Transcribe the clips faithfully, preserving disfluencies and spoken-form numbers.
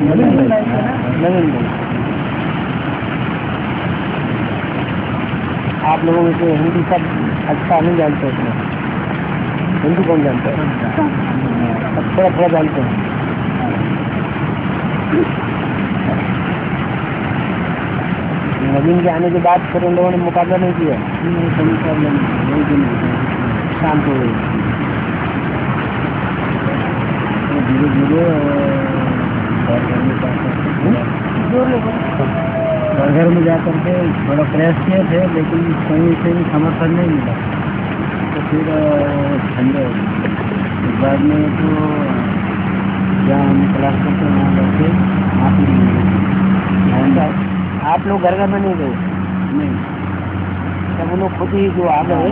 आप लोगों में से हिंदी सब अच्छा नहीं जानते हैं, हिंदी कौन जानते हैं, सब थोड़ा थोड़ा जानते हैं। नवीन के आने के बाद फिर उन लोगों ने मुकाबला नहीं किया, शांत हो गई धीरे धीरे। और घर में जाकर के बड़ा प्रयास किए थे लेकिन कहीं से भी समर्थन नहीं मिला, तो फिर ठंडे हो गए। बाद में तो जहाँ हम क्लास करते वहाँ बैठे आप ही। आप लोग घर घर में नहीं गए? नहीं, सब लोग खुद ही जो आ गए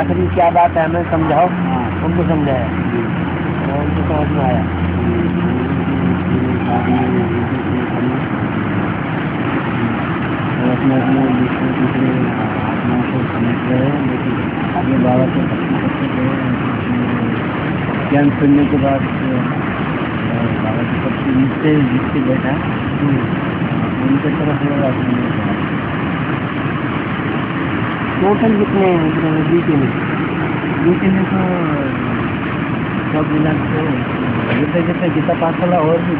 आखिर क्या बात है हमें समझाओ, उनको समझाया और उनको समझ में आया। अपने अपने दूसरे दूसरे आत्माओं को समझ रहे हैं, लेकिन अपने बाबा को पत्नी करते गए। ज्ञान सुनने के बाद बाबा की पत्नी जिससे जिससे बैठा उनके तरफ टोटल कितने हैं ड्यूटी में? ड्यूटी में तो सब मिला के जितने जितने गीता पास वाला और भी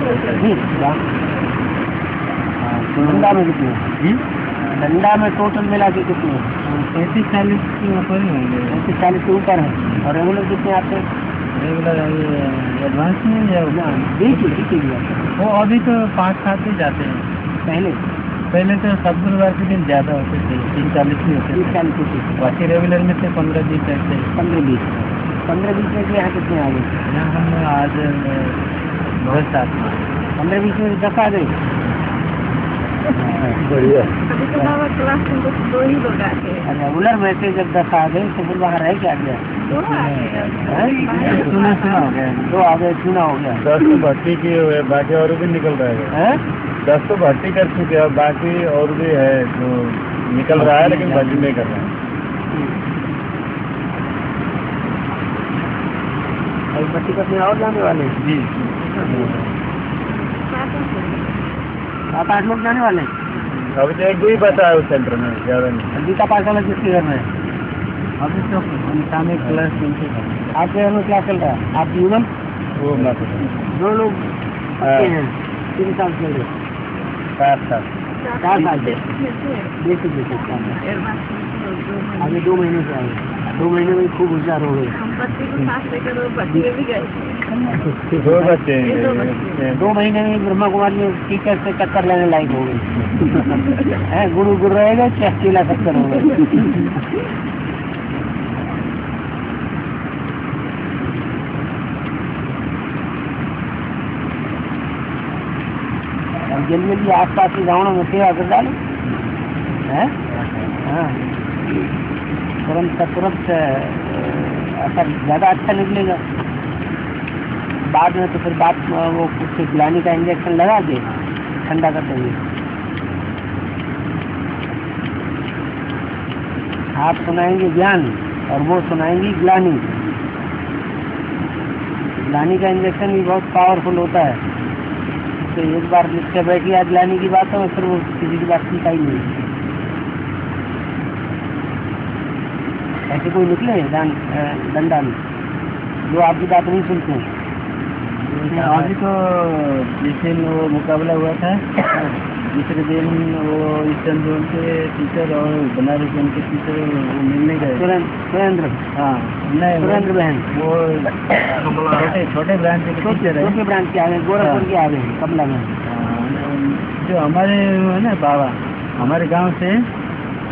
धंधा में कितने जी धंधा में टोटल मिला के कितने? पैंतीस चालीस की ऊपर ही होंगे, पैंतीस चालीस के ऊपर है। और रेगुलर कितने आते हैं? रेगुलर एडवांस में या वो अभी तो पाँच सात ही जाते हैं। पहले पहले तो सब गुरुवार के दिन ज़्यादा होते थे, तीन चालीस में होते थे, बाकी रेगुलर में से पंद्रह बीस रहते हैं। पंद्रह बीस पंद्रह बीस में यहाँ कितने आ गए? यहाँ हम आज बहुत साथ में पंद्रह बीस में दस आ गए। बढ़िया, रेगुलर में से जब दस आ गए तो फिर बाहर रह क्या गया? सुना सुना हो गया, दो आ गए, सुना हो गया। दस तो भर्ती किए हुए, बाकी और भी निकल रहे हैं। दस तो भर्ती कर चुके हैं, बाकी और भी है जो निकल रहा है लेकिन भर्ती नहीं कर रहा है। और जाने वाले जी सात आठ लोग जाने वाले हैं। अभी तो एक दो ही बचा है उस सेंटर में, ज्यादा नहीं। गीता पाठशाला किसके घर में? अभी तो गीता में क्लास चलते हैं। आपके घर में क्या चल रहा है? आप यूगम वो दो लोग तीन साल चल रहे, चार साल चार साल देखे देखे अभी दो महीने से आए, दो महीने में खूब होशियार हो गए। दो बच्चे दो महीने में ब्रह्मा कुमार ने टीचर से टक्कर लेने लायक हो गए हैं। गुरु गुरु रहेगा क्या चीला टक्कर हो गए। जल्दी जल्दी आस पास के गाँवों में सेवा कर डाले हैं, तुरंत तुरंत असर ज़्यादा अच्छा निकलेगा। बाद में तो फिर बात वो कुछ गुलानी का इंजेक्शन लगा के ठंडा कर देंगे। आप सुनाएंगे ज्ञान और वो सुनाएंगी गुलानी। गुलानी का इंजेक्शन भी बहुत पावरफुल होता है, तो एक बार लिख के बैठी आज लाने की बात है और फिर वो किसी की बात सीखा ही नहीं। ऐसे कोई निकले डंडा में जो आपकी बात नहीं सुनते? अभी तो जिस दिन वो मुकाबला हुआ था दूसरे दिन वो इस जोन के टीचर और बनारस जोन के टीचर मिलने गए। सुरेंद्र हाँ नहीं सुरेंद्र बहन वो छोटे छोटे ब्रांच के टीचर है, छोटे ब्रांच के आ गए, गोरखपुर के आ गए कमला में। जो हमारे है ना बाबा, हमारे गांव से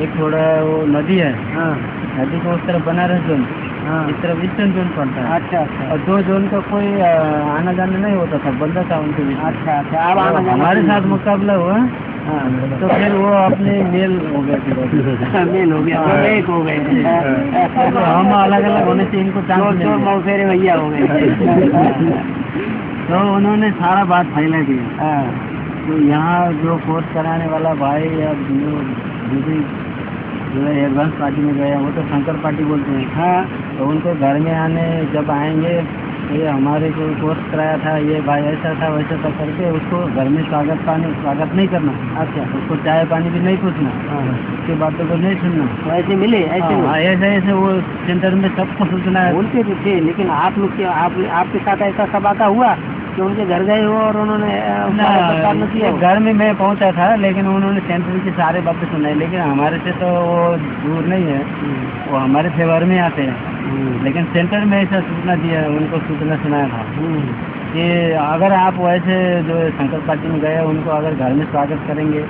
एक थोड़ा वो नदी है, हाँ नदी को उस तरफ बनारस जोन, हाँ इस तरफ ईस्टर्न जोन पड़ता है। अच्छा अच्छा। और दो जोन का कोई आना जाना नहीं होता था, बंदा था उनके बीच। अच्छा अच्छा। अब आना हमारे साथ मुकाबला हुआ, हाँ तो फिर वो अपने मेल हो गए, मेल हो गया एक हो गए, हम अलग अलग होने से इनको चांस मौसेरे भैया हो गए। तो उन्होंने सारा बात फैला दी। तो यहाँ जो फोर्स कराने वाला भाई या जो दीदी जो एडवांस पार्टी में गया वो तो शंकर पार्टी बोलते हैं, हाँ तो उनको घर में आने जब आएंगे ये हमारे जो कोर्स कराया था ये भाई ऐसा था वैसा था करके उसको घर में स्वागत पानी स्वागत नहीं करना, अच्छा उसको चाय पानी भी नहीं पूछना, उसकी बातों को नहीं सुनना, ऐसे मिले ऐसे ऐसे ऐसे वो सेंटर में सबको सूचना है बोलते भी थे। लेकिन आप लोग के आप, आपके साथ ऐसा सब आता हुआ कि उनके घर गए हो और उन्होंने घर में मैं पहुँचा था लेकिन उन्होंने सेंटर की सारे बातें सुनाई, लेकिन हमारे से तो वो दूर नहीं है, वो हमारे फेवर में आते हैं, लेकिन सेंटर में ऐसा सूचना दिया उनको सूचना सुनाया था कि अगर आप वैसे जो शंकर पार्टी में गए उनको अगर घर में स्वागत करेंगे,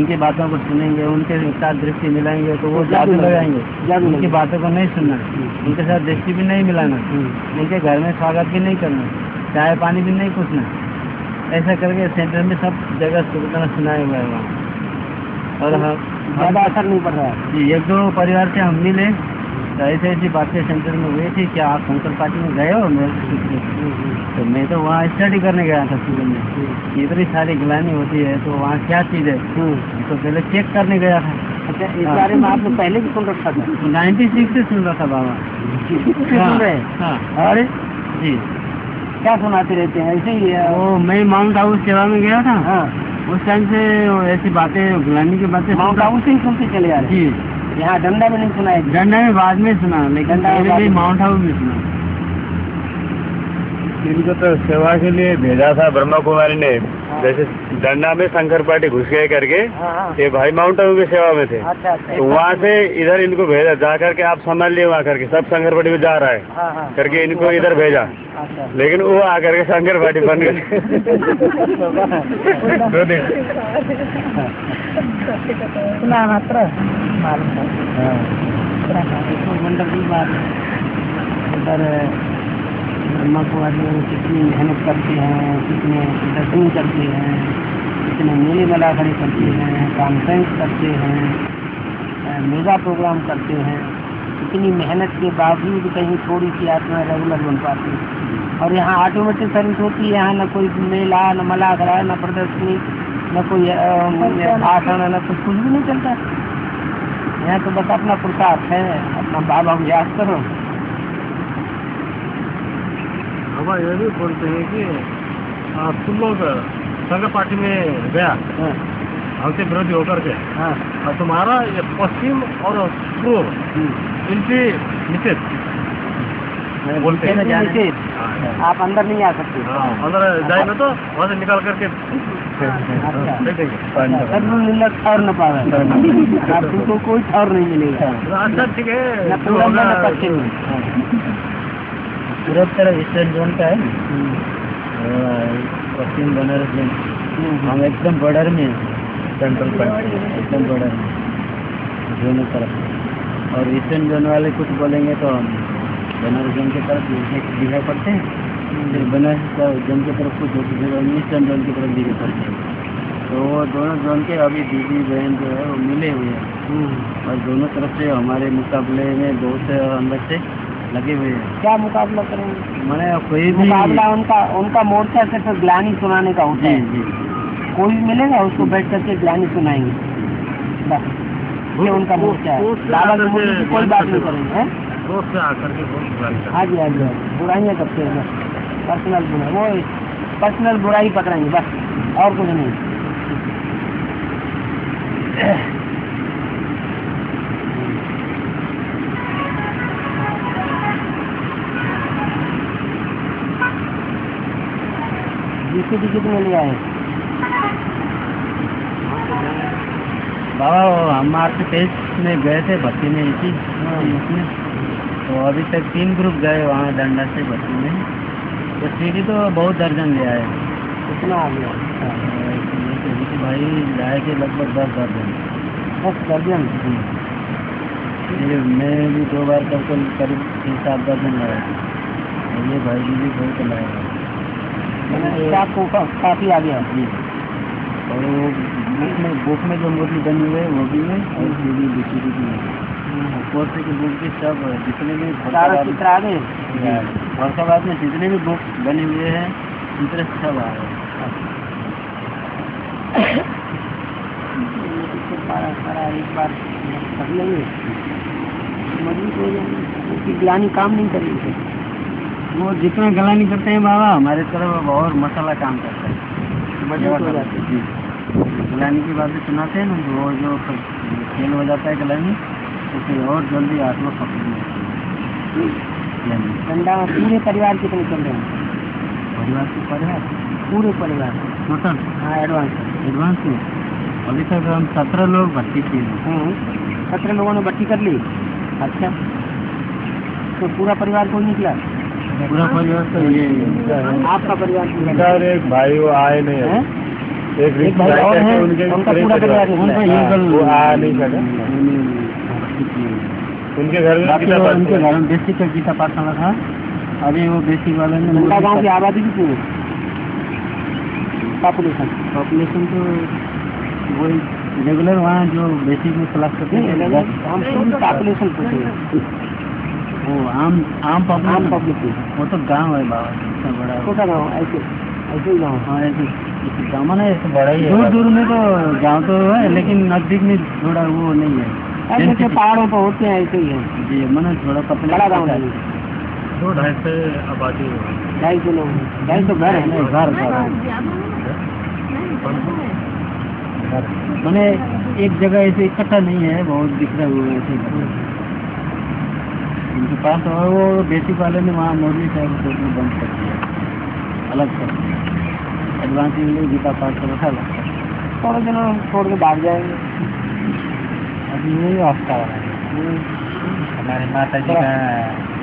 उनकी बातों को सुनेंगे, उनके साथ दृष्टि मिलाएंगे तो वो जादू लगाएंगे, जादू उनकी बातों को नहीं सुनना, उनके साथ दृष्टि भी नहीं मिलाना, उनके घर में स्वागत भी नहीं करना, चाय पानी भी नहीं पूछना, ऐसा करके सेंटर में सब जगह सूचना सुनाया हुआ है वहाँ। और हम ज़्यादा असर नहीं पड़ रहा है। एक दो परिवार से हम मिले तो ऐसे ऐसी बातें सेंटर में हुई थी कि आप शंकर पार्टी में गए हो, मैं तो मैं तो वहाँ स्टडी करने गया था स्कूल में, इतनी सारी गिलानी होती है तो वहाँ क्या चीज़ है तो पहले चेक करने गया था। अच्छा, इस बारे में आपने पहले भी सुन रखा था? नाइन्टी सिक्स से सुन रहा था बाबा। अरे जी, क्या सुनाते रहते हैं ऐसे ही? वो मैं माउंट हाउस सेवा में गया था, हाँ। उस टाइम से ऐसी बातें गुलामी की बातें माउंट हाउस से ही सुनते चले आ रहे हैं। यहाँ डंडा में नहीं सुना है? डंडा में बाद में सुना, लेकिन माउंट हाउस में सुना। इनको तो सेवा के लिए भेजा था ब्रह्मा कुमारी ने, जैसे डंडा में शंकर पार्टी घुस गए करके, ये भाई माउंट हाउस की सेवा में थे, तो वहाँ से इधर इनको भेजा, जा करके आप समझ लिए वहाँ करके सब शंकर पार्टी में जा रहा है करके इनको इधर भेजा, लेकिन वो आकर के शंकर पार्टी बन गए। ब्रह्मा कुमारी कितनी मेहनत करते हैं, कितने दर्शन करते हैं, कितने मेले मेला खड़े करते हैं, कॉन्फ्रेंस करते हैं, मेगा प्रोग्राम करते हैं, इतनी मेहनत के बावजूद कहीं थोड़ी सी आत्मा रेगुलर बन पाती है। और यहाँ ऑटोमेटिक सर्विस होती है, यहाँ न कोई मेला न मला कराया न प्रदर्शनी न कोई आसन न कुछ कुछ भी नहीं चलता। यहाँ तो बस अपना प्रसाद है, अपना बाबा को याद करो। बाबा ये भी बोलते हैं कि आप तुम लोग संघ पार्टी में गया हमसे विरोधी होकर के, और तुम्हारा ये पश्चिम और पूर्व इनकी निषेध बोलते हैं, आप अंदर नहीं आ सकते, अंदर जाएंगे तो वहाँ से निकाल करके ठहर न पा रहे आप, तुमको कोई ठहर नहीं मिलेगा। अच्छा ठीक है, पूरब तरफ ईस्टर्न जोन का है पश्चिम बनारस में, हम एकदम बॉर्डर में सेंट्रल पार्टी एकदम बॉर्डर में दोनों तरफ, और ईस्टर्न जोन वाले कुछ बोलेंगे तो हम बनारस जोन की तरफ दिखाई पड़ते हैं, फिर बनारस जोन की तरफ कुछ ईस्टर्न जोन की तरफ दिखाई पड़ते हैं, तो वो दोनों जोन के अभी दीदी बहन जो है वो मिले हुए हैं, और दोनों तरफ से हमारे मुकाबले में बहुत अंदर से लगे हुए हैं। क्या मुकाबला करेंगे? मैंने कोई मुकाबला उनका उनका मोर्चा सिर्फ ग्लानी सुनाने का होता है, जी, जी। कोई भी मिलेगा उसको बैठ करके ग्लानी सुनाएंगे, बस ये उनका मोर्चा है, कोई बात नहीं करेंगे। हाँ जी, हाँ जी, बुराइयाँ करते हैं, पर्सनल बुराई, वो पर्सनल बुराई पकड़ेंगे बस, और कुछ नहीं। इसको भी कितने ले आए बाबा? हम आपके पेज में गए थे भर्ती में इसी, तो अभी तक तीन ग्रुप गए वहाँ डंडा से भर्ती में, तो सीढ़ी तो बहुत दर्जन ले आए। कितना आ गया भाई? लाए थे लगभग दस दर्जन। दस दर्जन मैं भी दो बार कब करीब छः सात दर्जन लाया था, ये भाई जी भी बहुत लाया, आपको काफ़ी आ गया। और वो बुक में बुक में जो मूर्ति बनी हुई है वो भी है, और ये भी दूसरी भी है, कोर्स की बुक की सब जितने भी चित्र आ गए वर्षाबाद में, जितने भी बुक बने हुए हैं चित्र सब आ गए। एक बार कर लेंगे, मजबूत हो जाएंगे, उसकी ग्लानी काम नहीं करेगी, वो जितना गलानी करते हैं बाबा हमारे तरफ और मसाला काम करता है, मजा हो जाता है। गलानी की बातें सुनाते हैं ना, वो जो खेल हो जाता है गलानी तो फिर और जल्दी आत्मा पकड़ना। ठंडा पूरे परिवार कितने चल रहे हैं? परिवार के परिवार पूरे परिवार टोटल? हाँ एडवांस एडवांस में अभी तक हम सत्रह लोग भर्ती किए। सत्रह लोगों ने भर्ती कर ली? अच्छा, तो पूरा परिवार को निकला? पूरा परिवार तो ये आपका परिवार सर, एक भाई वो आए नहीं है, एक रिश्ता है उनके पूरा परिवार वो आया नहीं सका। उनके घर में उनके घर में बेसिक का गीता पाठ करना था, अभी वो बेसिक वाले ने गाँव की आबादी भी पूरी पॉपुलेशन पॉपुलेशन तो वही रेगुलर वहाँ जो बेसिक में क्लास करते हैं हम पॉपुलेशन पूछे वो आम आम आम पब्लिक वो तो गांव है बाबा, इतना बड़ा छोटा गाँव ऐसे ऐसे ही गाँव। हाँ ऐसे गाँव ना ऐसे बड़ा ही है, दूर दूर में तो गांव तो है लेकिन नजदीक में थोड़ा वो नहीं है, ऐसे पहाड़ों पर होते हैं ऐसे ही है जी। मैंने थोड़ा पतला गाँव है, दो ढाई सौ आबादी है, ढाई सौ लोग ढाई सौ घर है घर घर मैंने एक जगह ऐसे इकट्ठा नहीं है, बहुत दिखता हुआ ऐसे उनके पास। और वो बेसिक वाले ने वहाँ मुरली साहब को बंद कर दिया, अलग कर दिया। एडवांस में गीता पाठ कर रखा अलग कर थोड़े दिनों छोड़ के भाग जाएंगे। अभी यही रास्ता है हमारे माता जी का,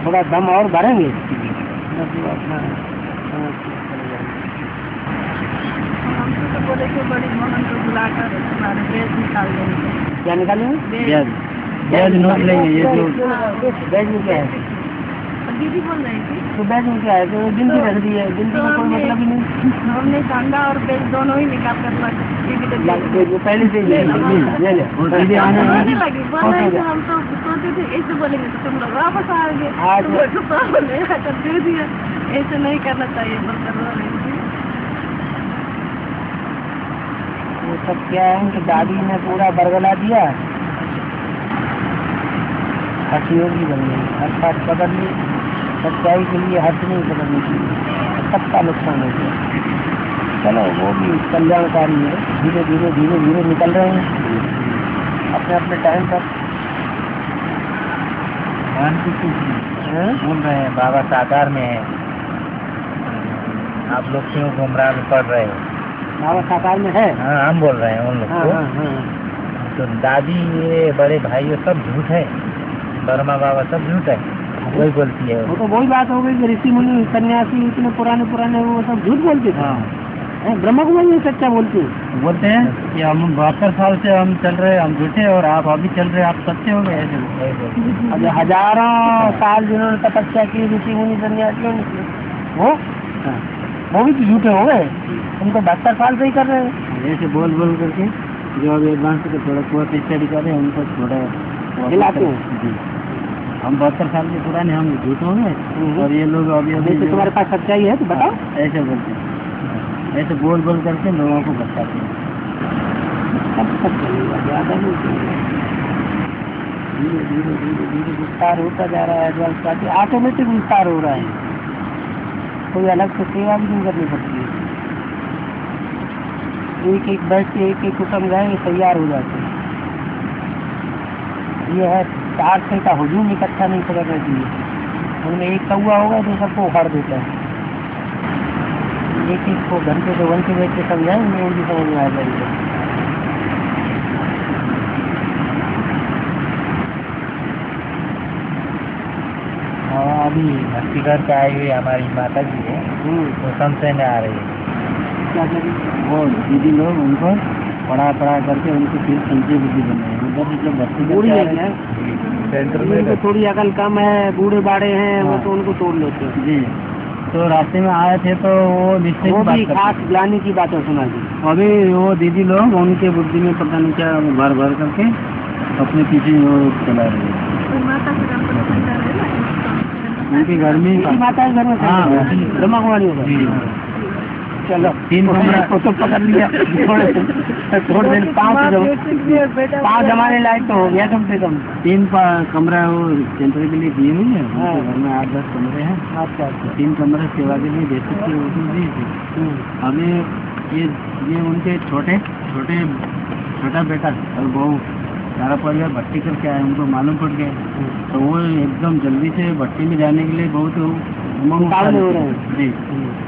थोड़ा दम और बढ़ेंगे। बोले तो बड़ी मोहन को बुलाकर हमारे बैग निकाल देंगे। क्या निकालेंगे? बैग बैग नोट लेंगे। ये जो बैग में क्या है? दीदी बोल रही थी तो बैग में क्या है? तो दिन की रख दी है, दिन की कोई मतलब ही नहीं। हमने कांडा और बैग दोनों ही निकाल कर रखे। वो पहले से ले ले ले दीदी आने नहीं लगी, बोले हम तो सोचते थे ऐसे बोलेंगे तो तुम लोग वापस आओगे, तो ले कर दे दिया। ऐसे नहीं करना चाहिए, बरकरार वो सब क्या है कि दादी ने पूरा बरगला दिया, हठयोगी बन गई, अर्थात बदल ली सच्चाई के लिए हट नहीं बदलनी चाहिए, सबका नुकसान हो गया। चलो वो भी कल्याणकारी है, धीरे धीरे धीरे धीरे निकल रहे हैं अपने अपने टाइम पर। घूम रहे हैं बाबा साकार में है, आप लोग क्यों गुमराह पड़ रहे हो? बाबा साकार में है। हाँ हम बोल रहे हैं उन लोग को। हाँ, हाँ, हाँ। तो दादी ये बड़े भाई ये सब झूठ है, ब्रह्मा बाबा सब झूठ है, वही बोलती है। वो तो वही बात हो गई कि ऋषि मुनि सन्यासी इतने पुराने पुराने वो सब झूठ बोलते थे। हाँ ब्रह्माकुमार ये सच्चा बोलते बोलते हैं कि हम बहत्तर साल से हम चल रहे, हम झूठे और आप अभी चल रहे, आप सच्चे हो गए। ऐसे हजारों साल जिन्होंने तपस्या की ऋषि मुनि सन्यासी वो वो भी झूठे हो गए, हम तो बहत्तर साल से ही कर रहे हैं ऐसे बोल बोल करके। जो अभी एडवांस के थोड़ा कोर्स स्टडी कर रहे हैं उनको थोड़ा हिलाते हैं जी। हम बहत्तर साल के पुराने हम झूठ होंगे और ये लोग अभी अभी तुम्हारे पास सच्चाई है तो बताओ ऐसे बोलते हैं, ऐसे बोल बोल करके लोगों को बताते हैं। सब धीरे धीरे धीरे धीरे विस्तार होता जा रहा है, एडवांस पार्टी ऑटोमेटिक विस्तार हो रहा है, कोई अलग से सेवा भी नहीं करनी पड़ती है। एक एक बैठ के एक एक कुटुंब गए तैयार हो जाते हैं। ये है चार से का हुजूम इकट्ठा नहीं पकड़ रहती है, उनमें एक कौआ होगा तो सबको उखाड़ देता है। एक एक को घंटे दो घंटे बैठ के समझाए उन्हें उनकी समझ में आ जाएगी। अभी भक्तिघर से आई हुई हमारी माता जी है वो संशय में आ रही है, वो दीदी लोग उनको पढ़ा पढ़ा करके उनको फिर संजय बुद्धि बनाए। उधर जो बच्चे बूढ़ी है सेंटर में उनको थोड़ी अकल कम है, बूढ़े बाड़े हैं वो तो उनको तोड़ लेते हैं जी। तो रास्ते में आए थे तो वो निश्चय वो भी खास लाने की बातें सुना दी। अभी वो दीदी लोग उनके बुद्धि में पता नहीं क्या भर भर करके अपने पीछे वो चला रहे हैं उनके घर में। माता है घर में ब्रह्मा कुमारी होगा चलो तीन कमरा को तो पकड़ लिया, थोड़े थोड़े पाँच पाँच हमारे लायक तो हो गया कम से कम। तीन कमरा वो सेंटर के लिए दिए नहीं है, घर में आठ दस कमरे हैं, तीन कमरा सेवा के लिए दे सकते। अभी ये ये उनके छोटे छोटे छोटा बेटा और बहू सारा परिवार भट्टी करके आए, उनको मालूम पड़ गया तो वो एकदम जल्दी से भट्टी में जाने के लिए बहुत उमंग हो रहे हैं जी।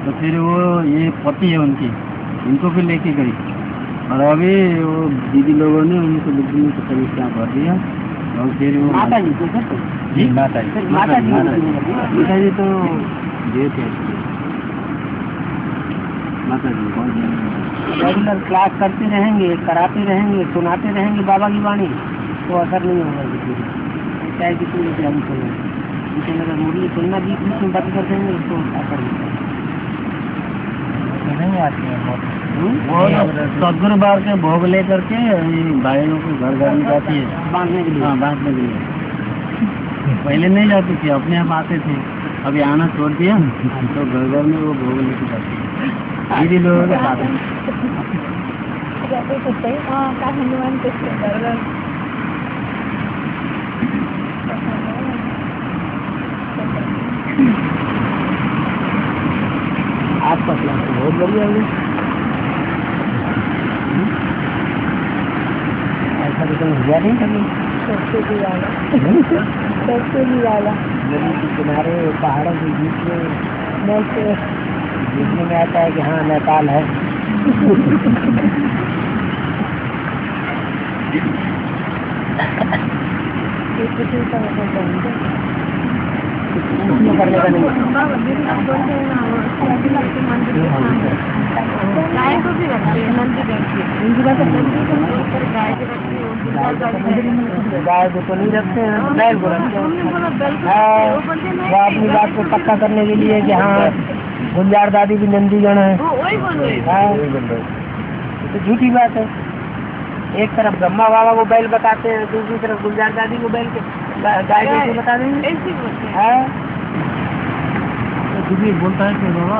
तो फिर वो ये पति है उनकी, इनको भी लेके गई और अभी वो दीदी लोगों ने उनको बिजली में तकलीफ क्या कर दिया और फिर वो माता जी को जी माता जी माता जी माता जी तो ये थे माता जी बहुत रेगुलर क्लास करते रहेंगे, कराते रहेंगे, सुनाते रहेंगे बाबा की वाणी तो असर नहीं होगा किसी को, चाहे किसी ने क्या भी सुना। लेकिन अगर मुरली सुनना बीच बीच में बंद कर देंगे तो असर नहीं होगा। सदगुरु बार के भोग ले करके भाइयों को घर घर में जाती है बांधने के लिए। हाँ, बांधने के लिए पहले नहीं जाती थी, अपने आप आते थे, अभी आना छोड़ दिया तो घर घर में वो भोग लेके जाती है। दीदी लोग आपका क्लास बहुत बढ़िया है, ऐसा तो हुआ नहीं कभी। सबसे भी वाला सबसे भी वाला तुम्हारे पहाड़ों के बीच में देखने में आता है कि हाँ नेपाल है। गाय को तो नहीं रखते हैं, बैल को रखते हैं। वो अपनी बात को पक्का करने के लिए कि हाँ गुंजार दादी भी नंदीगण है, तो झूठी बात है। एक तरफ ब्रह्मा बाबा को बैल बताते हैं, दूसरी तरफ गुंजार दादी को बैल गाय को बता देंगे। तो बोलता है कि बाबा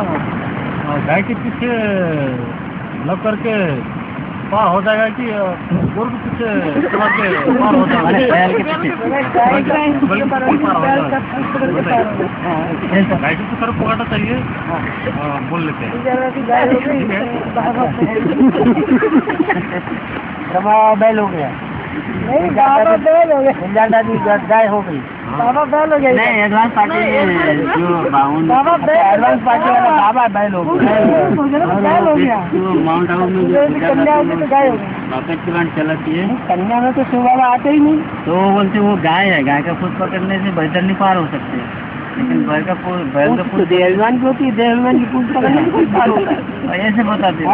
गाय के पीछे लग करके पार हो जाएगा कि गुरु पीछे पार हो जाएगा, गाय की तरफ पकड़ना चाहिए। बोल लेते हैं बैल हो गया, गाय हो गई, बाबा बैल हो गया। नहीं एडवांस पार्टी जो बाबा एडवांस पार्टी वाला बाबा बैल हो गया। माउंट आबू में कन्या में तो गाय हो गई, चलाती है कन्या में तो शिव बाबा आते ही नहीं, तो बोलते वो गाय है, गाय का फूट पकड़ने से बेहतर नहीं पार हो सकते। लेकिन बैल का बैल का फूट देहलवान की होती है, देहलवान की फूट पकड़ने से पार होता है, ऐसे बताते हैं।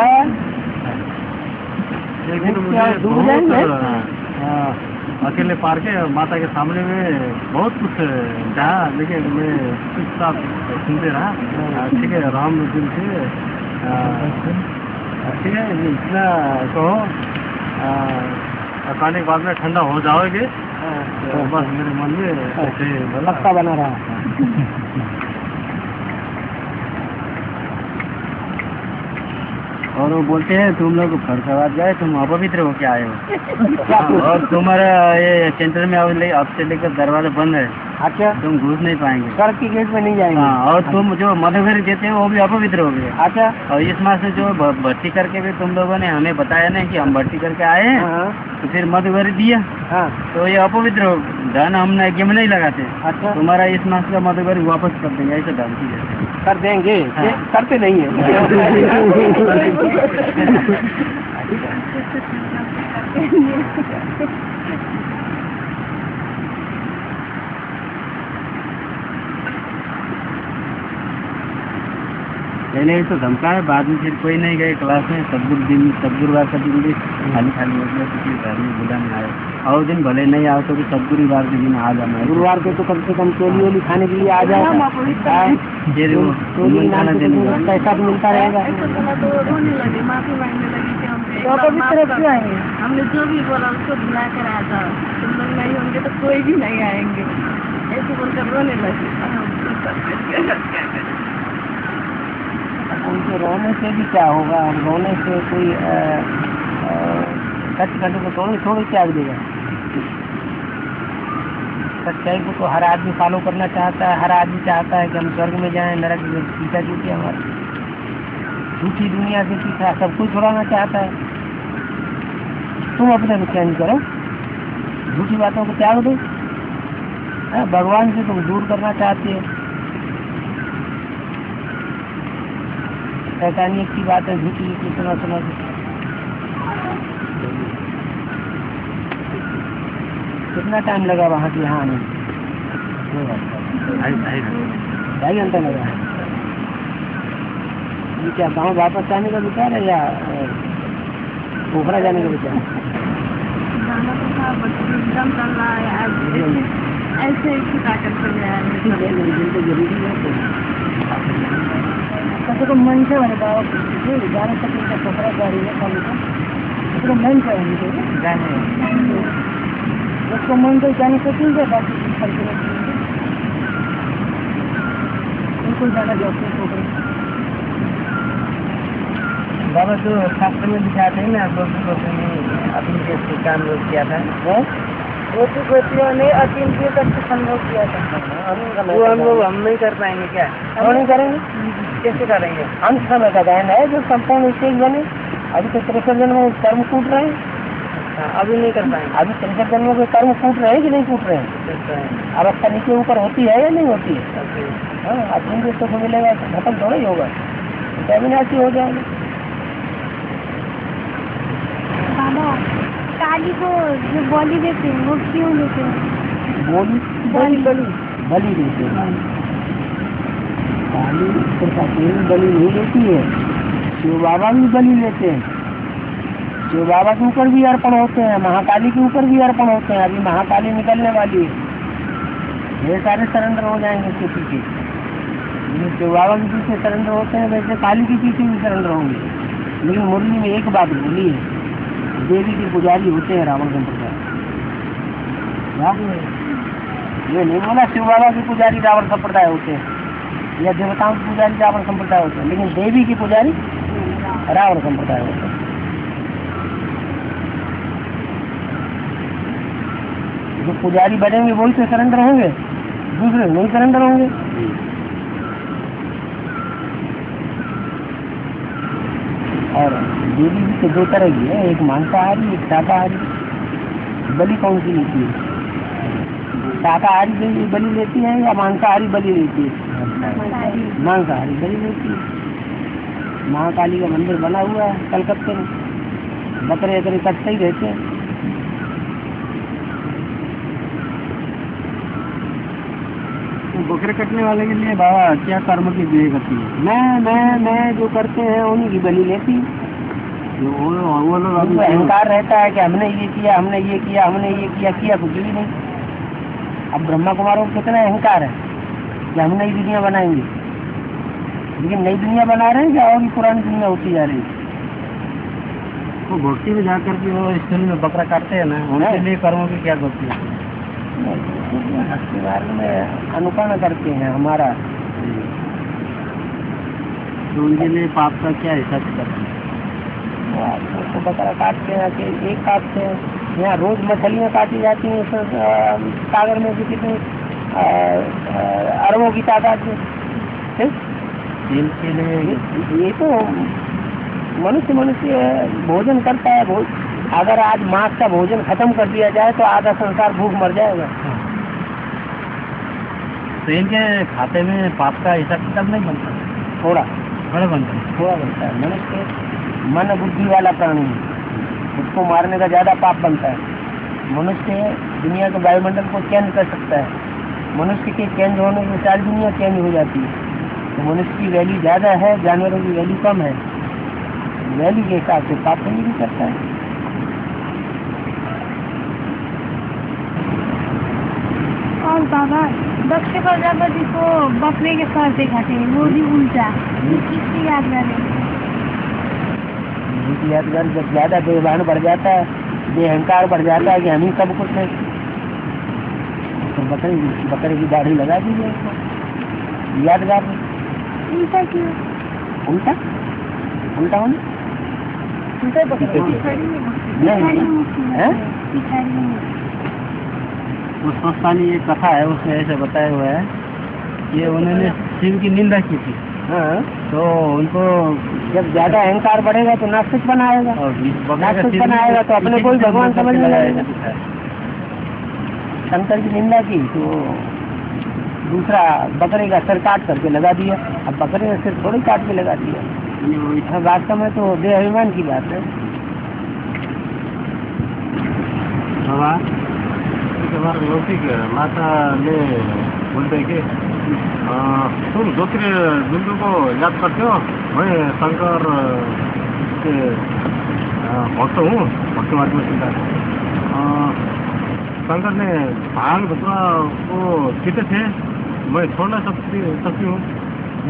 अकेले पार के माता के सामने में बहुत कुछ जहाँ, लेकिन मैं कुछ साफ सुनते रहा। ठीक है राम दिल से, ठीक है इतना कहो अकाने के बाद में ठंडा हो जाओगे तो बस मेरे मन में लगता बना रहा। और वो बोलते हैं तुम लोग फरसाबाद गए, तुम अपवित्र होके आए हो और तुम्हारा ये सेंटर में अब से लेकर दरवाजा बंद है। अच्छा तुम घुस नहीं पाएंगे, सड़क के गेट में नहीं जाएंगे। आ, और अच्छा। तुम जो मधुगर देते हो वो भी अपवित्र हो गए। अच्छा और इस माह से जो भर्ती करके भी तुम लोगों ने हमें बताया नहीं कि हम भर्ती करके आए हैं, तो फिर मधुगर दिया तो ये अपवित्र हो धन हम यज्ञ में नहीं लगाते। अच्छा तुम्हारा इस माह का मधुगर वापस कर देंगे, ऐसा धन की कर देंगे। हाँ। करते नहीं है पहले तो धमका है, बाद में फिर कोई नहीं गए क्लास में। सदगुरु दिन सदगुरु बार का दिन भी खाली खाली हो गया, किसी घर में बुला नहीं आया। और दिन भले नहीं आओ तो भी सदगुरु बार के दिन आ जाना, गुरुवार को तो कम से कम चोली वोली खाने के लिए आ जाओ, पैसा भी मिलता रहेगा। हमने जो भी बोला उसको बुला कर आया था, तुम लोग नहीं होंगे तो कोई भी नहीं आएंगे, ऐसे बोलकर रोने लगे। उनको रोने से भी क्या होगा, रोने से कोई सच कट को थोड़ी थोड़ी त्याग देगा। सच्चाई को तो हर आदमी फॉलो करना चाहता है, हर आदमी चाहता है कि हम स्वर्ग में जाएं, नरक में सीखा चुकी हमारे झूठी दुनिया से सीखा सब कुछ छुड़ाना चाहता है। तुम अपने को चेंज करो, झूठी बातों को त्याग दो, भगवान से तुम दूर करना चाहते हो। शैतानियत की बात है, झूठी की सुना सुना कितना टाइम लगा वहाँ से यहाँ आने? ढाई घंटा लगा। ये क्या गाँव वापस आने का विचार है या पोखरा जाने का विचार है? ऐसे तो मन से बने बाबा ग्यारह तक का कपड़ा गाड़ी है खाली का मन से उसको मन से जाने से ठीक है। बाकी बिल्कुल ज्यादा जॉब हो गई बाबा तो छात्र में दिखाते हैं ना। अपनी देश के काम लोग किया था वो गोपी गोपियों ने अति इंद्रियों तक से संभोग किया था। वो हम लोग हम नहीं कर पाएंगे क्या? हम नहीं करेंगे, कैसे करेंगे? अंत समय का गायन है जो संपूर्ण विशेष बने। अभी तो तिरसठ जन्म में कर्म कूट रहे हैं, अभी नहीं कर पाएंगे। अभी तिरसठ जन्म में कर्म कूट रहे हैं कि नहीं कूट रहे हैं? अवस्था नीचे ऊपर होती है या नहीं होती है? अति इंद्रिय सुख मिलेगा खत्म थोड़ा ही होगा, अविनाशी हो जाएगा। काली को जो बॉली देते हैं वो क्यों देते हैं? बॉली बॉली बली बली देते हैं। काली प्रकाश बली नहीं देती है, शिव बाबा भी बली लेते हैं। शिव बाबा के ऊपर भी अर्पण होते हैं, महाकाली के ऊपर भी अर्पण होते हैं। अभी महाकाली निकलने वाली है, ढेर सारे सरेंडर हो जाएंगे उसके पीछे। शिव बाबा के पीछे सरेंडर होते हैं, वैसे काली के पीछे भी सरेंडर होंगे। लेकिन मुरली में एक बात बोली है, देवी की पुजारी होते हैं रावण के संप्रदाय। ये नहीं बोला शिव बाबा की पुजारी रावण संप्रदाय होते हैं या देवताओं की पुजारी रावण संप्रदाय होते हैं, लेकिन देवी की पुजारी रावण संप्रदाय होते हैं। जो पुजारी बनेंगे वही तो सरेंडर होंगे, दूसरे नहीं सरेंडर होंगे। और देवी जी तो दो तरह की है, एक मांसाहारी एक शाकाहारी। बलि कौन सी लेती है? शाकाहारी देवी बलि लेती है या मांसाहारी बलि लेती है? मांसाहारी बलि लेती है। महाकाली का मंदिर बना हुआ है कलकत्ते में, बकरे अकरे कटते ही रहते हैं। बकरे कटने वाले के लिए बाबा क्या कर्म की देवी करती है? मैं मैं मैं जो करते हैं उन्हीं की बलि लेती। जो वो लोग अहंकार रहता है कि हमने ये किया हमने ये किया हमने ये किया किया कुछ भी नहीं। अब ब्रह्मा कुमारों को कितना अहंकार है कि हम नई दुनिया बनाएंगे, लेकिन नई दुनिया बना रहे हैं क्या? और पुरानी दुनिया होती जा रही है। तो भक्ति में जाकर के वो इस में बकरा काटते हैं ना, उनके लिए कर्मों की क्या भक्ति है? इसके बारे में अनुकरण करते हैं हमारा, तो उनके लिए पाप का क्या हिसाब करते हैं? तो बकरा काटते हैं कि एक काटते हैं, यहाँ रोज मछलियाँ काटी जाती हैं। सागर में भी कितनी अरबों की तादाद है। ये तो मनुष्य मनुष्य भोजन करता है। भोज अगर आज मांस का भोजन खत्म कर दिया जाए तो आधा संसार भूख मर जाएगा। तो इनके खाते में पाप का हिसाब किताब नहीं बनता, थोड़ा थोड़ा बनता है, थोड़ा बनता है। मनुष्य मन बुद्धि वाला प्राणी है, उसको मारने का ज़्यादा पाप बनता है। मनुष्य दुनिया के वायुमंडल को चेंज कर सकता है, मनुष्य के चेंज होने से सारी दुनिया चेंज हो जाती है। तो मनुष्य की वैल्यू ज़्यादा है, जानवरों की वैल्यू कम है। वैल्यू के हिसाब से पाप नहीं भी करता है। और बाबा दक्ष प्रजापति को बकरे के सर से खाते हैं, वो भी उल्टा। किसकी यादगार है? उनकी यादगार जब ज्यादा बेभान बढ़ जाता है, बेहंकार बढ़ जाता है कि हम ही सब कुछ है, तो बकरे बकरे की दाढ़ी लगा दीजिए यादगार। उल्टा क्यों? उल्टा उल्टा होना उसको सानी ये कथा है उसमें ऐसे बताया हुआ है कि उन्होंने शिव की निंदा की थी। हाँ, तो उनको जब ज्यादा अहंकार बढ़ेगा तो नास्तिक बनाएगा और नास्तिक बनाएगा तो अपने को भगवान समझ में आएगा। शंकर की निंदा की तो दूसरा बकरे का सिर काट करके लगा दिया। अब बकरे का सिर थोड़ी काट के लगा दिया, वास्तव में तो देह अभिमान की बात है। लौकिक माता ले बोलते के तुम दूसरे बिंदु को याद करते हो, मैं शंकर के भक्त हूँ, भक्तवाद में चिंता शंकर ने भांग भतुआ को पीते थे, मैं छोड़ना सकती सकती हूँ।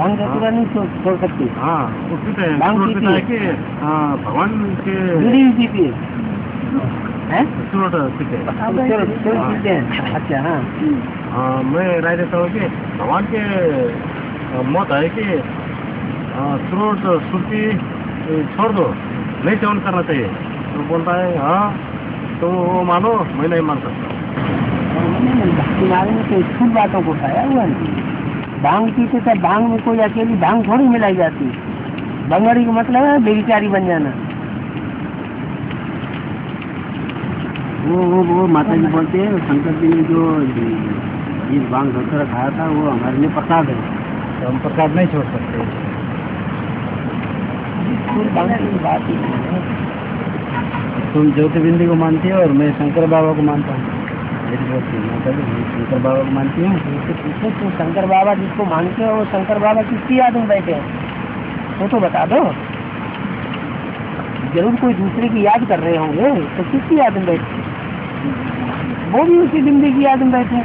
भांग भतुआ नहीं छोड़ सकती। हाँ, वो पीते हैं कि भगवान के पीते हैं, पीते हैं। अच्छा, हाँ, आ, मैं राय देता हूँ कि भगवान के मौत है कि स्रोत श्रुति छोड़ दो, नहीं सेवन करना चाहिए। तो बोलता है हाँ, तो वो मानो, मैं नहीं मान सकता। किनारे में कोई छूट बातों को उठाया हुआ नहीं। भांग पीते थे, भांग में कोई अकेली भांग थोड़ी मिलाई जाती। बंगाली का मतलब है बेचारी बन जाना। वो वो वो माता जी बोलते हैं शंकर जी ने जो ये भांग धोकर खाया था वो हमारे लिए प्रसाद है, तो हम प्रसाद नहीं छोड़ सकते। तुम ज्योतिबिंदी को मानती हो और मैं शंकर बाबा को मानता हूँ। शंकर बाबा को मानती हूँ, पूछो तुम शंकर बाबा जिसको मानते हो वो शंकर बाबा किसकी याद में बैठे हैं वो तो बता दो। जरूर कोई दूसरे की याद कर रहे होंगे, तो किसकी याद में बैठे? वो भी उसी बिंदी की याद में बैठे।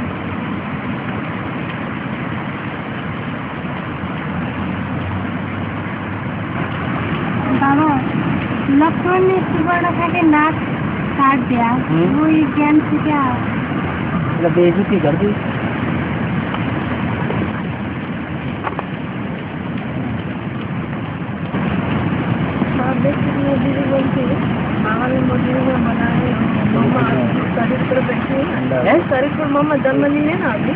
लक्ष्मण ने सुवर्णरेखा के नाक काट दिया, वो ये ज्ञान से क्या बेइज्जती कर दी? मम्मा जन्म लिए ना अभी?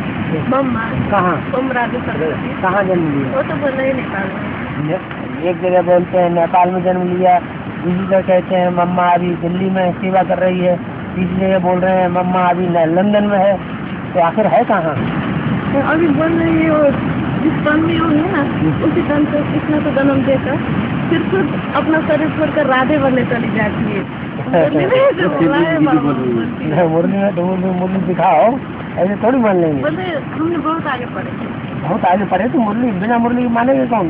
मम्मा कहाँ? कहाँ जन्म लिया? वो तो बोला ही नेपाल में। एक जगह बोलते हैं नेपाल में जन्म लिया, दूसरी जगह कहते हैं मम्मा अभी दिल्ली में सेवा कर रही है, तीसरी जगह बोल रहे हैं मम्मा अभी लंदन में है। तो आखिर है कहाँ? अभी बोल रही है और जिस तन में हो ना उसी तन से इतना तो जन्म देकर फिर खुद अपना शरीर छोड़कर राधे बनने चली जाती है। मुरली में तो मुरली दिखाओ, ऐसे थोड़ी मान लेंगे। हमने बहुत आगे पढ़े, बहुत आगे पढ़े तो मुरली बिना मुरली मानेंगे कौन?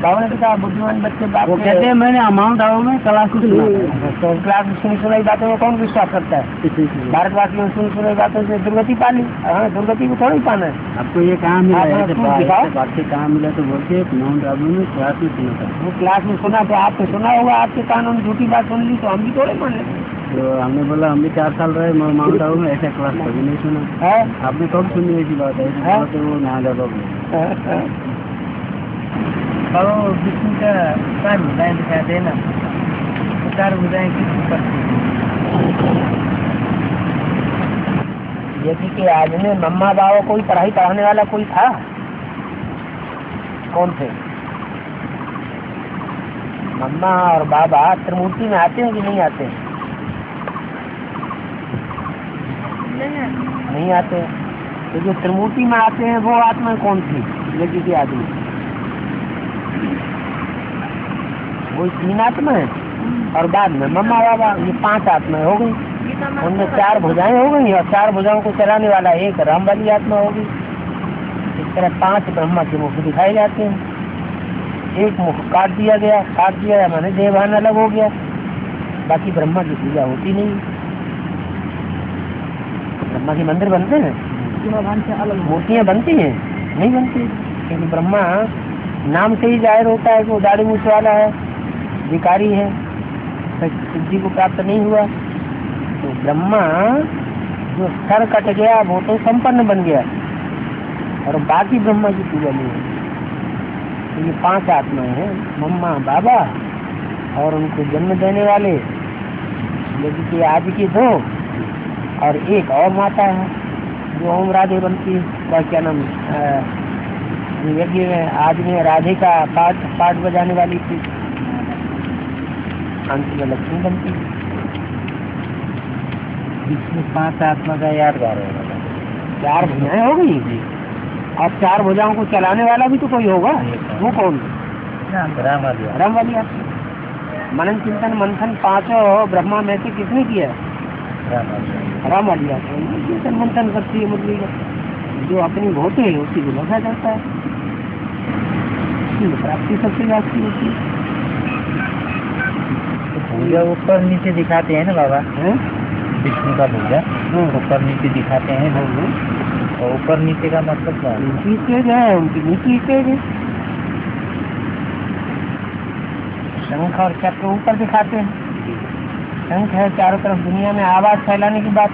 बाबा ने कहा बुद्धिमान बच्चे बाप वो कहते हैं मैंने अमाउंट आओ में क्लास को सुना, तो क्लास सुनी सुनाई बातों में कौन विश्वास करता है? भारतवासियों सुनी सुनाई बातों से दुर्गति पाली। हाँ, दुर्गति को थोड़ी पाना है। आपको ये कहाँ मिला? बात कहाँ मिला तो बोलते अमाउंट आओ में क्लास में सुना था। वो क्लास में सुना तो आपको सुना होगा, आपके कानून झूठी बात सुन ली तो हम भी थोड़े मान लें। तो हमने बोला हम भी चार साल रहे माउंट आबू में, ऐसा क्लास कभी नहीं सुना। आपने कब सुनी ऐसी बात है? तो वो नहा जाता और विष्णु का चार भुजाएं दिखा देना, चार भुजाएं किसकी करती है? यदि कि आज में मम्मा बाबा कोई पढ़ाई पढ़ाने वाला कोई था? कौन थे मम्मा और बाबा? त्रिमूर्ति में आते हैं कि नहीं आते? नहीं, नहीं आते। तो जो त्रिमूर्ति में आते हैं वो आत्मा कौन थी? यदि कि आदमी वो तीन आत्मा है और बाद में मम्मा बाबा ये पांच आत्मा हो गई, उनमें चार भुजाएं हो गई और चार भुजाओं को चलाने वाला एक राम वाली आत्मा होगी। इस तरह पांच ब्रह्मा के मुख दिखाए जाते हैं। एक मुख काट दिया गया, काट दिया माने देवान अलग हो गया, बाकी ब्रह्मा की पूजा होती नहीं। ब्रह्मा के मंदिर बनते हैं, मूर्तियाँ बनती है, नहीं बनती, क्योंकि ब्रह्मा नाम से ही जाहिर होता है कि वो दाढ़ी मूछ वाला है, भिखारी है, सिद्धि को प्राप्त नहीं हुआ। तो ब्रह्मा जो सर कट गया वो तो संपन्न बन गया और बाकी ब्रह्मा की पूजा नहीं है। ये पांच आत्माएं हैं, मम्मा बाबा और उनको जन्म देने वाले, लेकिन ये आज की दो और एक और माता है जो ओम राधे बनती है। क्या नाम यज्ञ में आज में राधे का पाठ पाठ बजाने वाली थी, अंत में लक्ष्मी बनती। इसमें पांच आत्मा का यादगार होगा, चार भुजाएं हो गई और चार भुजाओं को चलाने वाला भी तो कोई होगा। वो कौन? राम राम वाली आत्मा। मनन चिंतन मंथन पांचों ब्रह्मा में से किसने किया? राम वाली आत्मा। चिंतन मंथन करती है मुरली का, जो अपनी होते है उसी को लगा जाता है, प्राप्ति सबसे जाती होती है। भूजा ऊपर नीचे दिखाते हैं ना बाबा, विष्णु का भूजा ऊपर नीचे दिखाते हैं और ऊपर नीचे का मतलब क्या? उनकी तेज है, उनकी नीचे तेज है। शंख और चक्र ऊपर दिखाते हैं, शंख है चारों तरफ दुनिया में आवाज फैलाने की बात।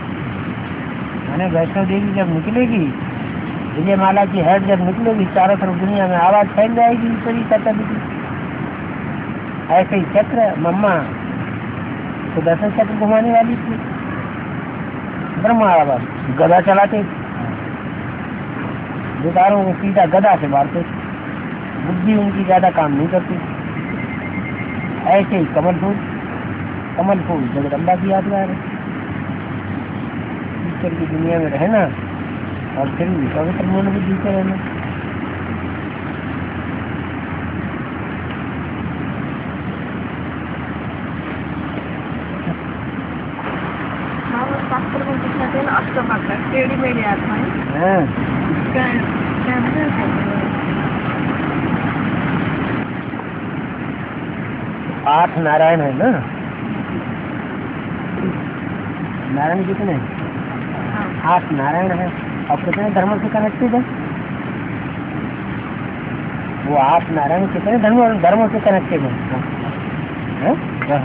मैंने वैष्णो देवी जब निकलेगी, विजय माला की हेड जब निकलेगी, चारों तरफ दुनिया में आवाज फैल जाएगी ईश्वरी कथा की। ऐसे ही चक्र मम्मा तो दस चक्र घुमाने वाली थी, ब्रह्मा आवाज गदा चलाते, बेदारों को सीधा गदा से मारते, बुद्धि उनकी ज्यादा काम नहीं करती। ऐसे ही कमल फूल, कमल फूल जगदम्बा की याद है। ईश्वर की दुनिया में रहना और फिर भी पवित्र मन भी जीते रहना। आठ नारायण है ना, नारायण कितने? आठ नारायण है और कितने धर्मों से कनेक्टेड है? वो आठ नारायण कितने धर्मों धर्मों से कनेक्टेड है?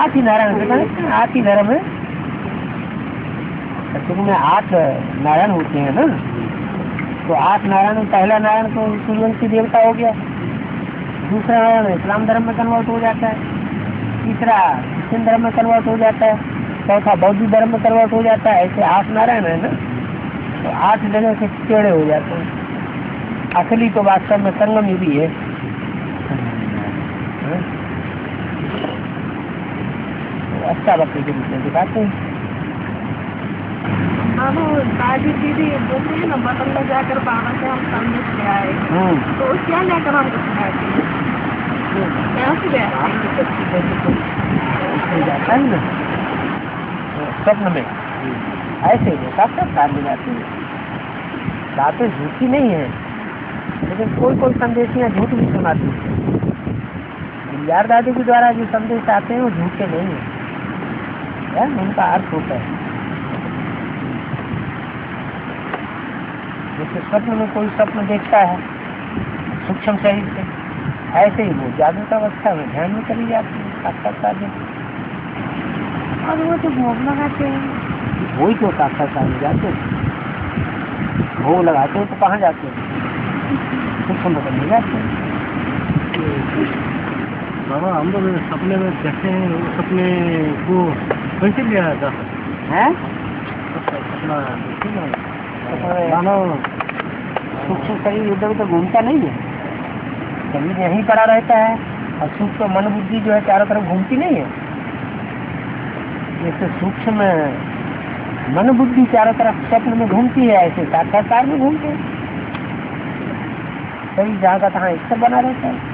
आठ ही नारायण, आठ ही धर्म है। तुम्हें आठ नारायण होते हैं ना, तो आठ नारायण में पहला नारायण तो सूर्यवंशी देवता हो गया, दूसरा नारायण इस्लाम धर्म में कन्वर्ट हो जाता है, तीसरा हिंदू धर्म में कन्वर्ट हो जाता है, चौथा बौद्ध धर्म में कन्वर्ट हो जाता है। ऐसे आठ नारायण है ना, तो आठ जगह से टेढ़े हो जाते हैं। असली तो वास्तव में संगम ही भी है। तो अच्छा बच्चे के बीच में दिखाते हैं। अब दादी दीदी बोलती है ना, बदल में जाकर बाबा से हम सामने से आए, तो क्या लेकर हमको सिखाती है? स्वप्न में ऐसे साक्षात कार में जाती है। बातें झूठी नहीं है, लेकिन कोई कोई संदेशियाँ झूठ भी सुनाती है। यार दादी के द्वारा जो संदेश आते हैं वो झूठे नहीं है यार, उनका अर्थ होता है। जैसे स्वप्न में कोई स्वप्न देखता है सूक्ष्म शरीर से, ऐसे ही वो जागृत अवस्था में ध्यान में चली जाती है, साक्षात्कार में। और वो तो भोग लगाते हैं, वही तो साक्षात्कार में जाते हैं। भोग लगाते हैं तो कहाँ जाते हैं? सूक्ष्म बदल में जाते हैं। बाबा हम लोग सपने में देखते हैं, सपने को कैसे लिया जाता है? सूक्ष्म शरीर उधर तो घूमता नहीं है, शरीर यहीं पड़ा रहता है और सूक्ष्म मन बुद्धि जो है चारों तरफ घूमती नहीं है। जैसे सूक्ष्म मन बुद्धि चारों तरफ स्वप्न में घूमती है, ऐसे साक्षात्कार में घूमते हैं। शरीर जहाँ का तहाँ एक सब बना रहता है।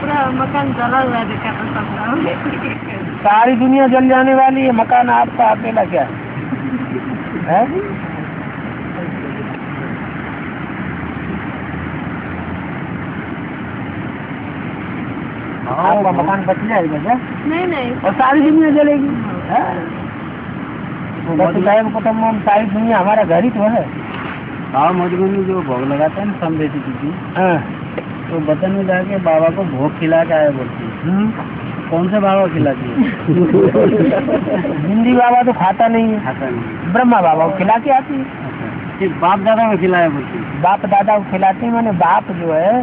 पूरा मकान जला हुआ दिखाता, सारी दुनिया जल जाने वाली है, मकान आपका अकेला क्या है? है? आपका मकान बच जाएगा क्या? नहीं नहीं, और सारी दुनिया जलेगी। हम सारी दुनिया हमारा घर ही तो है। हाँ, मजबूरी जो भोग लगाते हैं ना समझेती दीदी, तो वतन में जाके बाबा को भोग खिला के आए बोलती है। कौन से बाबा खिलाती है? हिंदी बाबा तो खाता नहीं है, खाता नहीं। ब्रह्मा बाबा को खिला के आती है, बाप दादा को खिलाया बोलती है। बाप दादा को खिलाते हैं, मैंने बाप जो है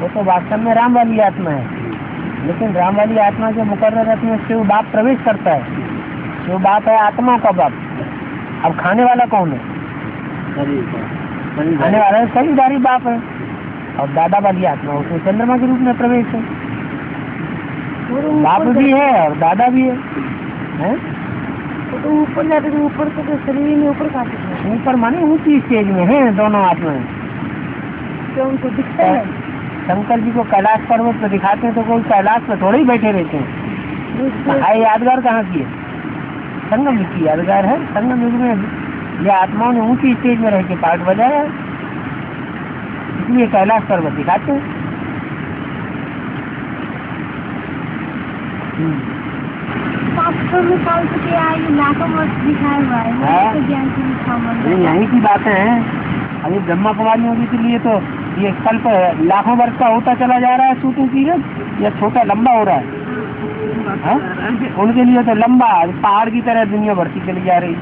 वो तो वास्तव में राम वाली आत्मा है, लेकिन राम वाली आत्मा के मुकर्रर रथ में शिव बाप प्रवेश करता है। शिव बाप है आत्मा का बाप। अब खाने वाला कौन है? खाने वाला सभी दारी बाप है, और दादा वाली आत्मा उसमें चंद्रमा के रूप में प्रवेश है। बाप भी है और दादा भी है, है? तो ऊपर जाते हैं, ऊपर तो शरीर में ऊपर खाते हैं, ऊपर माने ऊंची स्टेज में है दोनों आत्माएं। तो उनको दिखता है, शंकर जी को कैलाश पर्वत पर दिखाते हैं तो कोई कैलाश पर थोड़े ही बैठे रहते हैं। हाय यादगार कहाँ की है? संगम युग की यादगार है। संगम युग में यह आत्माओं ने ऊंची स्टेज में रह के पाठ बजाया, इसलिए कैलाश पर्वत दिखाते हैं। यही की बातें हैं। अभी ब्रह्मा कुमारियों के लिए तो ये कल्प लाखों वर्ष का होता चला जा रहा है। सूतों की या छोटा लंबा हो रहा है, है? उनके लिए तो लंबा पहाड़ की तरह दुनिया भरती चली जा रही।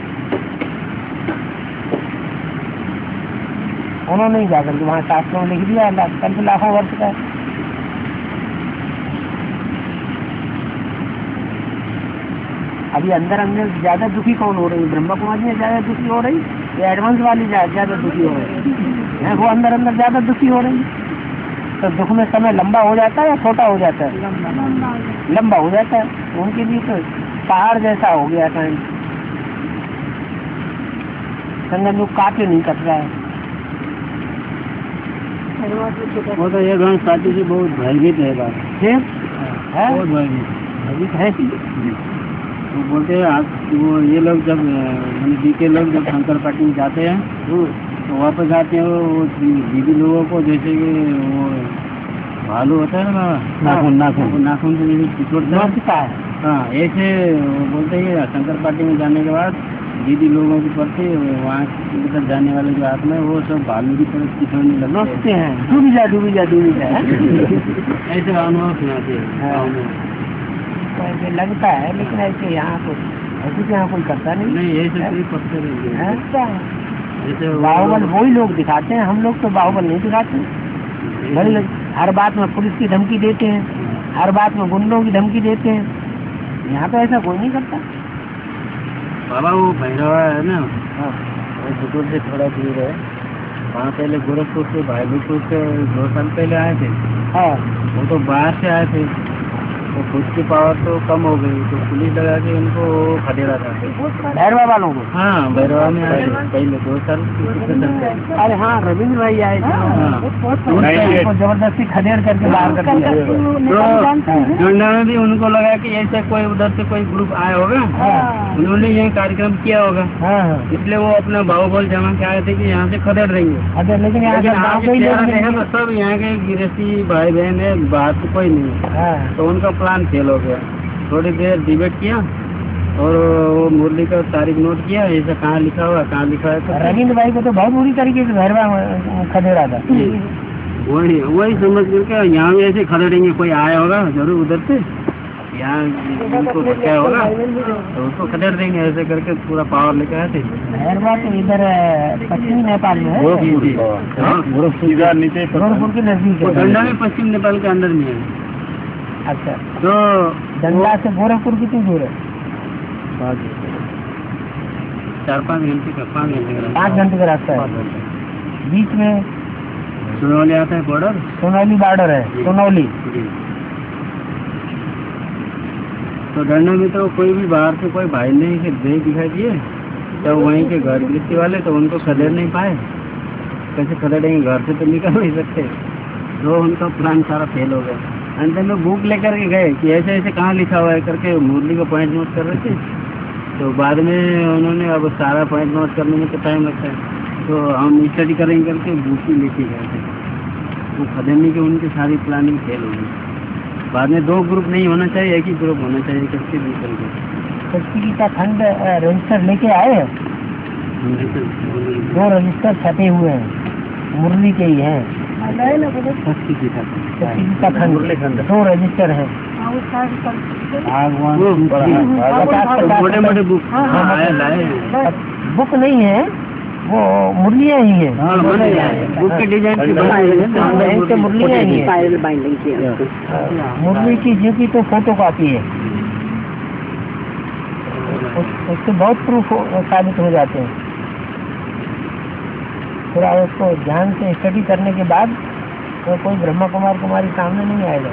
उन्होंने ही जाकर के वहाँ शास्त्रों में लिख दिया कल्प लाखों वर्ष का। अभी अंदर अंदर ज्यादा दुखी कौन हो रही है? ब्रह्मा कुमारी ज्यादा दुखी हो रही या एडवांस वाली ज्यादा दुखी हो रही है? वो अंदर अंदर ज्यादा दुखी हो रही। तो दुख में समय लंबा हो जाता है या छोटा हो जाता है? लंबा हो जाता है। उनके लिए तो पहाड़ जैसा हो गया था। संगम युग काटे नहीं कट रहा है। वो तो ये ग्रंथ साथी जी बहुत भयभीत है, बहुत भयभीत है। वो बोलते हैं आप वो ये लोग जब जी के लोग जब शंकर पार्टी में जाते हैं तो वापस आते हैं वो दीदी लोगों को जैसे कि वो भालू होता है ना, नाखून नाखून नाखून से जैसे पिछड़ता है, हाँ ऐसे बोलते हैं। शंकर पार्टी में जाने के बाद दीदी लोगों की पड़ती वहाँ की तरफ जाने वाले जो आत्मा है वो सब भालू की तरफ पिछड़ने लगते हैं। डूबी जा डूबी जा डूबी जा ऐसे अनुभव सुनाते हैं। ऐसे लगता है, लेकिन ऐसे यहाँ कुछ ऐसे यहाँ कोई करता नहीं, नहीं ऐसे बाहुबल वही लोग दिखाते हैं। हम लोग तो बाहुबल नहीं दिखाते। भले लोग हर बात में पुलिस की धमकी देते हैं, हर बात में गुंडों की धमकी देते हैं, यहाँ पे ऐसा कोई नहीं करता। बाबा वो भैरवा है ना, वो से थोड़ा दूर है, वहाँ पहले गोरखपुर से भाईपुर से दो साल पहले आए थे। हाँ वो तो बाहर से आए थे, तो खुद की पावर तो कम हो गई तो पुलिस लगा के उनको खदेड़ा था भैरवा वालों को। हाँ भैरवा में आए पहले दो साल। अरे हाँ रविंद्र भाई आए थे, जबरदस्ती खदेड़ करके बाहर कर दिया। जोड़ना में भी उनको लगा कि ऐसे कोई उधर से कोई ग्रुप आया होगा, उन्होंने यही कार्यक्रम किया होगा, इसलिए वो अपना बाहुबल जमा के आए थे कि यहाँ से खदेड़ रही है। लेकिन सब यहाँ के गिरस्ती भाई बहन है, बात कोई नहीं। तो उनका प्लान फेल हो गया। थोड़ी देर डिबेट किया और वो मुरली का तारीख नोट किया, ऐसा कहाँ लिखा हुआ कहाँ लिखा है। रविंद्र भाई को तो बहुत बुरी तरीके से भैरवा खदेड़ा था। वही वही समझ करके यहाँ भी ऐसे खदेड़ेंगे, कोई आया होगा जरूर उधर से, यहाँ उनको भटका होगा तो उसको खदेड़ देंगे, ऐसे करके पूरा पावर लेके आए थे। भैरवा तो इधर पश्चिम नेपाल में है, गोरखपुर के नजदीक है। गंडा में पश्चिम नेपाल के अंदर में है। अच्छा तो गंगा से गोरखपुर कितनी दूर है? चार पाँच घंटे का पाँच घंटे पाँच घंटे का रास्ता है। बीच में सोनौली आता है, बॉर्डर सोनौली बॉर्डर है सोनौली। तो डरने में तो कोई भी बाहर से कोई भाई नहीं के देख दिखाई दिए, तो वहीं के घर गृहस्थी वाले तो उनको खदेड़ नहीं पाए। कैसे खदेड़ेंगे, घर से तो निकल नहीं सकते। तो उनका प्लान सारा फेल हो गया। अंत में बुक लेकर के गए कि ऐसे ऐसे कहाँ लिखा हुआ है करके मुरली को पॉइंट नोट कर रहे थे। तो बाद में उन्होंने अब सारा पॉइंट नोट करने में तो टाइम लगता है, तो हम स्टडी करेंगे करके बुक ही लेके गए थे। वो खदेड़ने की उनकी सारी प्लानिंग फेल हो गई। बाद में दो ग्रुप नहीं होना चाहिए, एक ही ग्रुप होना चाहिए करके निकल गए। का खंड रजिस्टर लेके आए, दो रजिस्टर छपे हुए हैं मुरली के ही हैं। दो रजिस्टर है बुक नहीं है, वो मुरलियाँ ही है, मुरली की जो की तो फोटो कापी है, उससे बहुत प्रूफ साबित हो जाते हैं। फिर आप उसको ध्यान से स्टडी करने के बाद तो कोई ब्रह्मा कुमार कुमारी सामने नहीं आएगा।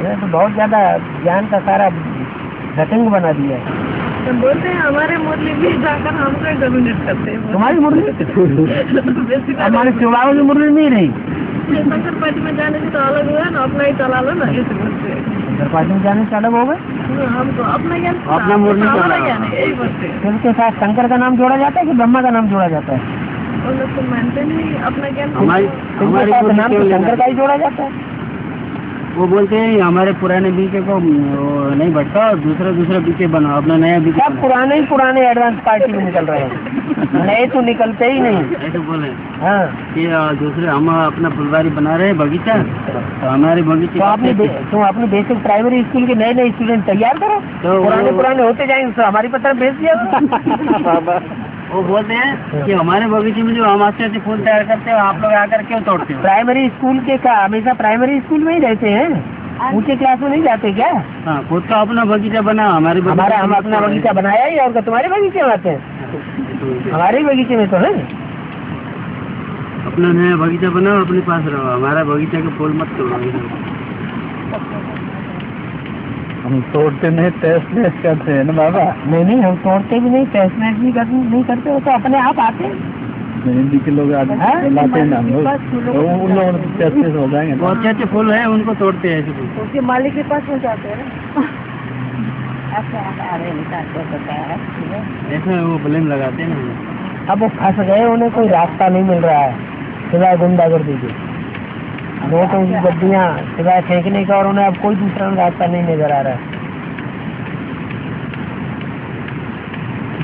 इन्हें तो बहुत ज्यादा ज्ञान का सारा घटंग बना दिया है। तो बोलते हैं हमारे मुरली भी जाकर हमको डोमिनेट करते हैं। तुम्हारी मुरली हमारे शिवाओं की मुरली नहीं रही। शंकर पार्टी में जाने से तो अलग हुआ ना, अपना ही चला लो ना। इस शंकर पार्टी में जाने से अलग हो गए, हम तो अपना ज्ञान अपना मुरली उसके साथ शंकर का नाम जोड़ा जाता है कि ब्रह्मा का नाम जोड़ा जाता है? और लोग तो मानते नहीं अपना ज्ञान, हमारे नाम शंकर का ही जोड़ा जाता है। वो बोलते हैं हमारे पुराने बीके को नहीं बढ़ता और दूसरा दूसरा बीके बनाओ, अपना नया बीके। सब पुराने ही पुराने एडवांस पार्टी में निकल रहे हैं, नए तो निकलते ही नहीं। तो बोले हाँ कि दूसरे हम अपना फुलवारी बना रहे हैं बगीचा, तो हमारे बगीचे तो आपने तो अपने बेसिक प्राइमरी स्कूल के नए नए स्टूडेंट तैयार करो, तो पुराने पुराने होते जाएंगे तो हमारी पता भेज दिया। वो बोलते हैं कि हमारे बगीचे में जो हम अच्छे अच्छे फूल तैयार करते हैं आप लोग आकर क्यों तोड़ते हो? प्राइमरी स्कूल के का हमेशा प्राइमरी स्कूल में ही रहते हैं, ऊंचे क्लास में नहीं जाते क्या? हाँ, खुद का अपना बगीचा बना, हमारे हमारा हम अपना बगीचा बनाया ही, और तुम्हारे बगीचे में आते हैं? हमारे बगीचे में तो है, अपना नया बगीचा बनाओ, अपने पास रहो, हमारा बगीचा के फूल मत तोड़ो। हम तोड़ते नहीं, टेस्ट वेस्ट करते हैं ना बाबा। नहीं नहीं, हम तोड़ते भी नहीं, टेस्ट वेस्ट भी कर, नहीं करते, वो तो अपने आप आते हैं। हिंदी के लोग आते हैं, उन लोगों को टेस्ट वेस्ट हो जाएंगे। बहुत अच्छे अच्छे फूल हैं, उनको तोड़ते हैं, उसके मालिक के पास हो जाते हैं। ऐसे वो ब्लेम लगाते हैं ना, अब वो फंस गए, उन्हें कोई रास्ता नहीं मिल रहा है सिवाय गुंडागर्दी के। वो तो गड्डियाँ सिवाय फेंकने का, और उन्हें अब कोई दूसरा रास्ता नहीं नजर आ रहा है।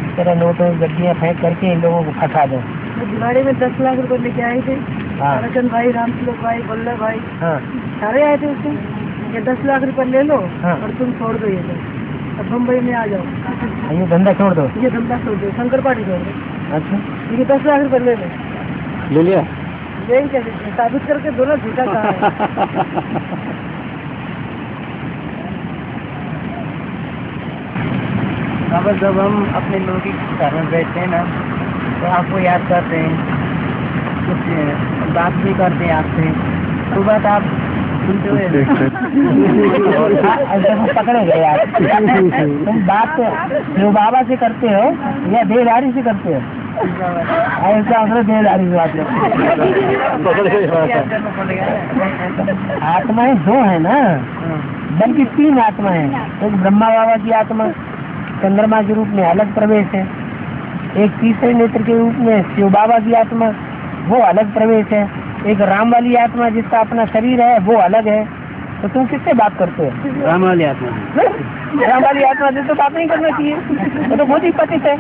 इस तरह नोटों की गड्डियाँ फेंक करके इन लोगों को फंसा दो। दिवाली में दस लाख रुपए लेके आए थे रतन भाई, राम सुलोक भाई, बल्ला भाई, हाँ सारे आए थे। उससे ये दस लाख रुपए ले लो, हाँ। और तुम छोड़ दो ये, अब मुंबई में आ जाओ, ये धंधा छोड़ दो, ये धंधा छोड़ दो, शंकर पार्टी छोड़ दो। अच्छा, ये दस लाख रुपए ले लो, ले लिया, साबित करके दोनों झूठा कहा है। अब जब हम अपने लोगों के कारण बैठते हैं ना, तो आपको याद करते हैं, कुछ बात भी करते हैं आपसे, तो बात आप सुनते हुए पकड़े गए यार। तुम बात शिवबाबा से करते हो या देवदारी से करते हो? ऐसा आत्माएं दो है ना, बल्कि तीन आत्मा है। एक ब्रह्मा बाबा की आत्मा चंद्रमा के रूप में अलग प्रवेश है, एक तीसरे नेत्र के रूप में शिव बाबा की आत्मा वो अलग प्रवेश है, एक राम वाली आत्मा जिसका अपना शरीर है वो अलग है। तो तुम किससे बात करते हो? राम वाली आत्मा, राम वाली आत्मा से तो बात नहीं करना चाहिए, वो तो बहुत ही पतित है।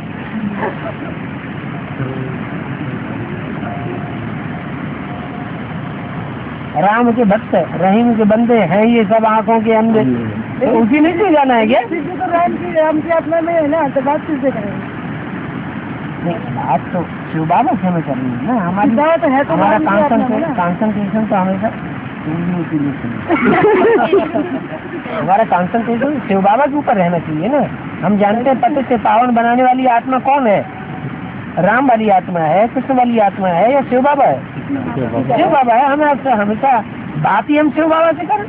राम के भक्त रहीम के बंदे हैं ये सब, आंखों के अंधे, तो उसी नहीं से जाना है क्या? तो राम की राम की आत्मा में है ना, तो बात किससे करेंगे? आज तो शिव बाबा से हमें करनी है ना, हमारी बात है तो हमारा कॉन्सेंट्रेशन तो हमेशा हमारा कॉन्सेंट्रेशन शिव बाबा के ऊपर रहना चाहिए ना। हम जानते हैं पति से पावन बनाने वाली आत्मा कौन है? राम वाली आत्मा है, कृष्ण वाली आत्मा है, या शिव बाबा है? शिव बाबा है। हमें आपसे हमेशा बात ही हम शिव बाबा से करें।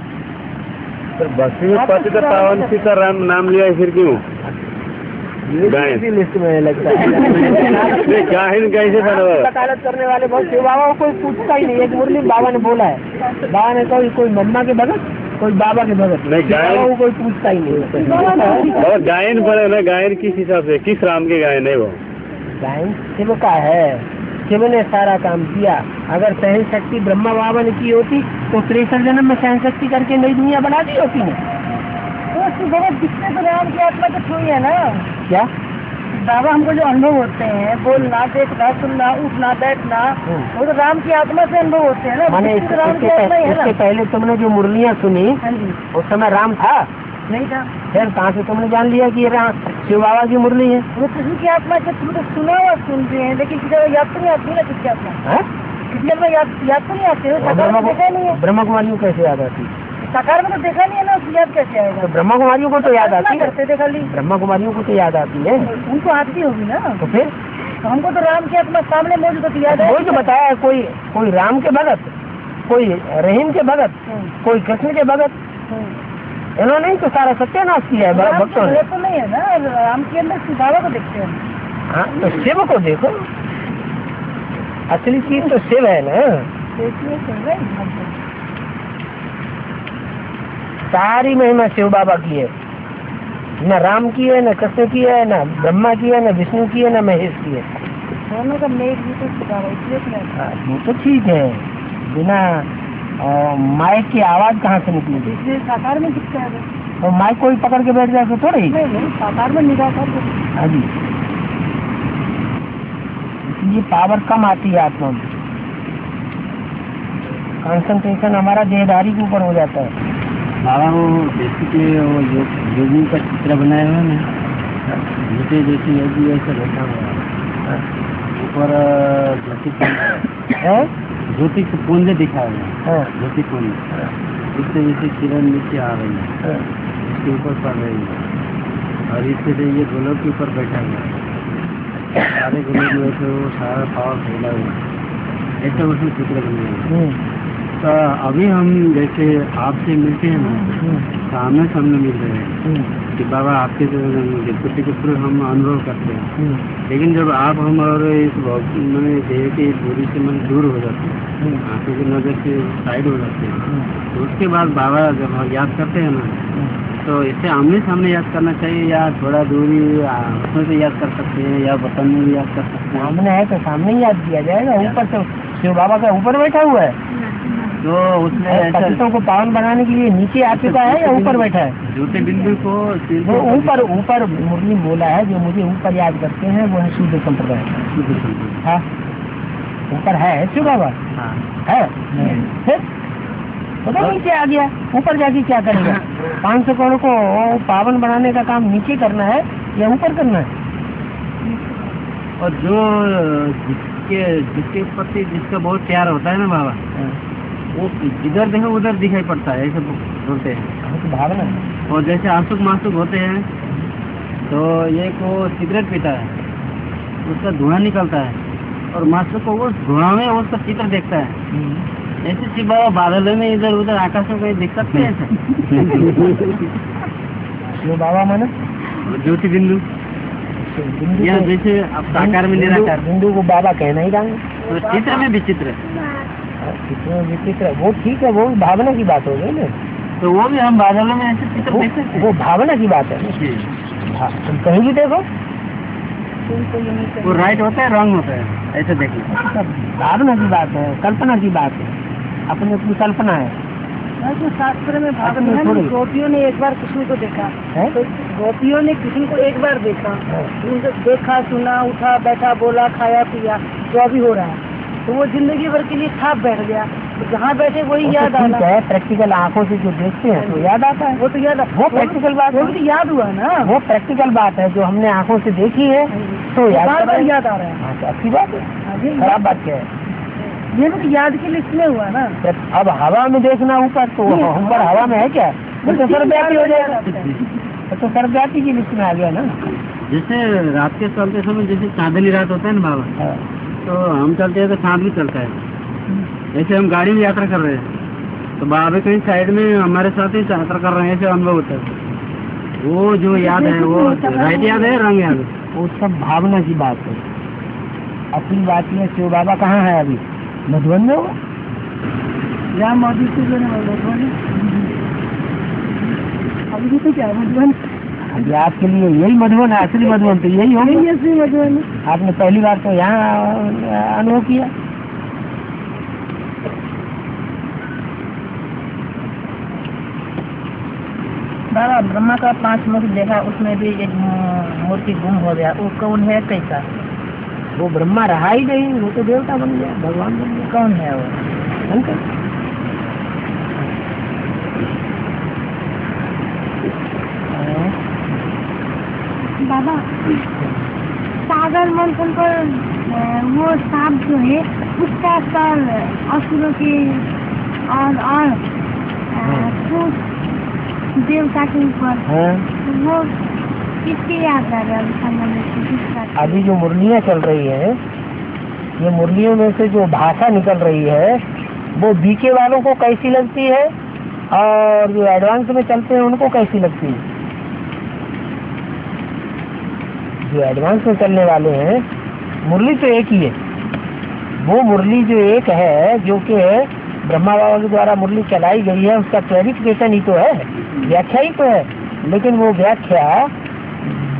तो बस पावन सीता राम नाम लिया है, फिर क्यों लिस्ट में लगता है? वकालत करने वाले बहुत शिव बाबा को कोई पूछता ही नहीं। एक मुरली बाबा ने बोला है, बाबा ने कहा कोई मम्मा के भगत, कोई बाबा के भगत, गायन कोई पूछता ही नहीं। और गायन पड़े ना, गायन किस हिसाब से, किस राम के गायन है? वो गायन शिव का है, शिव ने सारा काम किया। अगर सहन शक्ति ब्रह्मा बाबा ने की होती तो तिरसठ जन्म में सहन शक्ति करके नई दुनिया बना दी होती है। तो उसकी जरूरत दिखने तो राम की आत्मा तो छू है ना। क्या बाबा हमको जो अनुभव होते हैं, बोलना, देखना, सुनना, उठना, बैठना, वो तो राम की आत्मा से अनुभव होते हैं ना। मैंने इसके पहले तुमने जो मुरलियाँ सुनी उस समय राम था, नहीं था। फिर कहाँ से तुमने जान लिया कि ये शिव बाबा की मुरली है? वो किसी की आत्मा से तुम तो सुना हुआ सुनते हैं, लेकिन किसी को याद तो नहीं आती ना किसकी आत्मा, किसी को याद तो नहीं आती। ब्रह्माकुमारी को कैसे याद आती? साकार में तो देखा नहीं है ना, उसकी याद कैसे आएगा? तो ब्रह्माकुमारियों को तो याद आती है, देखा ली ब्रह्माकुमारियों को तो याद आती है, उनको आती होगी ना। तो फिर हमको तो राम की आत्मा सामने मौजूद याद है। वही तो बताया, कोई कोई राम के भगत, कोई रहीम के भगत, कोई कृष्ण के भगत, इन्होंने तो सारा सत्यानाश किया है भक्तों ने। तो नहीं है ना, राम के अंदर शिव बाबा को देखते हैं। हाँ तो शिव को देखो, असली चीज तो शिव है ना। सारी महिमा शिव बाबा की है, न राम की है, न कृष्ण की है, न ब्रह्मा की है, न विष्णु की है, न महेश की है। वो तो ठीक है, बिना माइक की आवाज कहाँ से निकलेगी? साकार में दिखता है, और माइक कोई पकड़ के बैठ जाए तो थोड़ी साकार में निकाल सकते। हाँ जी, ये पावर कम आती है आत्मा में, कंसंट्रेशन हमारा देहदारी के ऊपर हो जाता है। बाबा वो जैसे कि वो योगी का चित्र बनाया हुआ ना, जैसे जैसे योगी ऐसे बैठा हुआ ऊपर ज्योति के पुंज दिखा हुआ है, ज्योति पुंज इससे जैसे किरण नीचे आ रही है, इसके ऊपर पड़ रही है, और इससे जो ये गोलोक के ऊपर बैठा हुआ है, सारे गोलोक में से वो सारा पावर फैला हुआ है, ऐसा उसमें चित्र बनाया है। तो अभी हम जैसे आपसे मिलते हैं ना, सामने सामने मिल रहे हैं कि बाबा आपके जो कुछ के थ्रू हम अनुभव करते हैं, लेकिन जब आप हम और इस मैंने देह के दूरी से मन दूर हो जाते हैं, आंखों की नजर से साइड हो जाते हैं, तो उसके बाद बाबा जब हम याद करते हैं ना, तो इससे आमने सामने याद करना चाहिए या थोड़ा दूरी उसमें से याद कर सकते हैं, या बर्तन में भी याद कर सकते हैं। सामने है तो सामने ही याद किया जाएगा, ऊपर से शिव बाबा का ऊपर बैठा हुआ है तो उसमें पतितों को पावन बनाने के लिए नीचे आ चुका है या ऊपर बैठा है? जूते बिंदु को वो ऊपर ऊपर मुरली बोला है, जो मुझे ऊपर याद करते हैं वो है शुद्ध संप्रदाय। हाँ ऊपर है शिव बाबा, है फिर पता नीचे आ गया, ऊपर जाके क्या करेगा? पाँच सौ करोड़ को पावन बनाने का काम नीचे करना है या ऊपर करना है? और जो जिसके जिसके प्रति जिसका बहुत प्यार होता है ना बाबा, वो इधर देखो उधर दिखाई पड़ता है, ऐसे बोलते हैं भावना। और जैसे आंसुक मासूक होते हैं तो ये को सिगरेट पीता है, उसका धुआं निकलता है, और मासूक को वो धुआं में उसका चित्र देखता है। ऐसे शिव बाबा बादलों में इधर उधर आकाशों में देख सकते हैं शिव बाबा माने ज्योति बिंदु, या जैसे आप साकार में निराकार बिंदु को बाबा कहना ही जाएंगे, तो चित्र में विचित्र वो ठीक है, वो भावना की बात हो गई ना। तो वो भी हम बादलों में ऐसे चित्र देख सकते हैं, वो भावना की बात है। तुम कहीं भी देखो वो राइट होता है रॉन्ग होता है, ऐसे देख लो, भावना की बात है, कल्पना की बात है, अपनी अपनी कल्पना है। शास्त्र में भावना है, गोपियों ने एक बार कृष्ण को देखा, गोपियों ने कृष्ण को एक बार देखा, देखा सुना उठा बैठा बोला खाया पिया जो अभी हो रहा है, तो वो जिंदगी भर के लिए खाप बैठ गया, तो जहाँ बैठे वही याद आना है। प्रैक्टिकल आंखों से जो देखते हैं तो याद आता है, वो तो याद आता है, वो प्रैक्टिकल बात है, वो याद हुआ ना, वो प्रैक्टिकल बात है जो हमने आंखों से देखी है, तो याद याद आ रहा है। अच्छी बात है, खराब बात क्या है? ये भी याद के लिए इसमें हुआ ना। अब हवा में देखना ऊपर, तो ऊपर हवा में है क्या? वो तो सर्वव्यापी हो जाएगा, तो सर्वव्यापी की लिस्ट में आ गया ना। जैसे रात के चलते समय जैसे चांदनी रात होता है ना बाबा, तो हम चलते हैं तो सांप भी चलता है, जैसे हम गाड़ी में यात्रा कर रहे हैं तो बाबा कहीं साइड में हमारे साथ ही यात्रा कर रहे हैं, ऐसे अनुभव होता है। वो जो याद है वो राइट याद है रंग याद है, वो सब भावना की बात है। अपनी बात यह शिव बाबा कहाँ है? अभी मधुबन में होगा या मधुबन अभी तो क्या मधुबन अभी आपके लिए यही मधुबन है, असली मधुबन तो यही होगी, असली मधुबन आपने पहली बार तो यहाँ अनुभव किया। बाबा ब्रह्मा का पांच मुख देखा, उसमें भी एक मूर्ति गुम हो गया, वो कौन है कैसा? वो ब्रह्मा रहा ही नहीं, वो तो देवता बन गया, भगवान बन गया, कौन है वो? अंकल बाबा सागर मन उनको वो सांप जो है उसका सर असुरों के और और देवता के ऊपर वो किसकी याद आ रहा है। अभी जो मुरलियाँ चल रही है ये मुरलियों में से जो भाषा निकल रही है वो बीके वालों को कैसी लगती है और जो एडवांस में चलते हैं उनको कैसी लगती है। जो एडवांस में चलने वाले हैं मुरली तो एक ही है, वो मुरली जो एक है जो कि ब्रह्मा बाबा के द्वारा मुरली चलाई गई है उसका क्लैरिफिकेशन ही तो है, व्याख्या ही तो है, लेकिन वो व्याख्या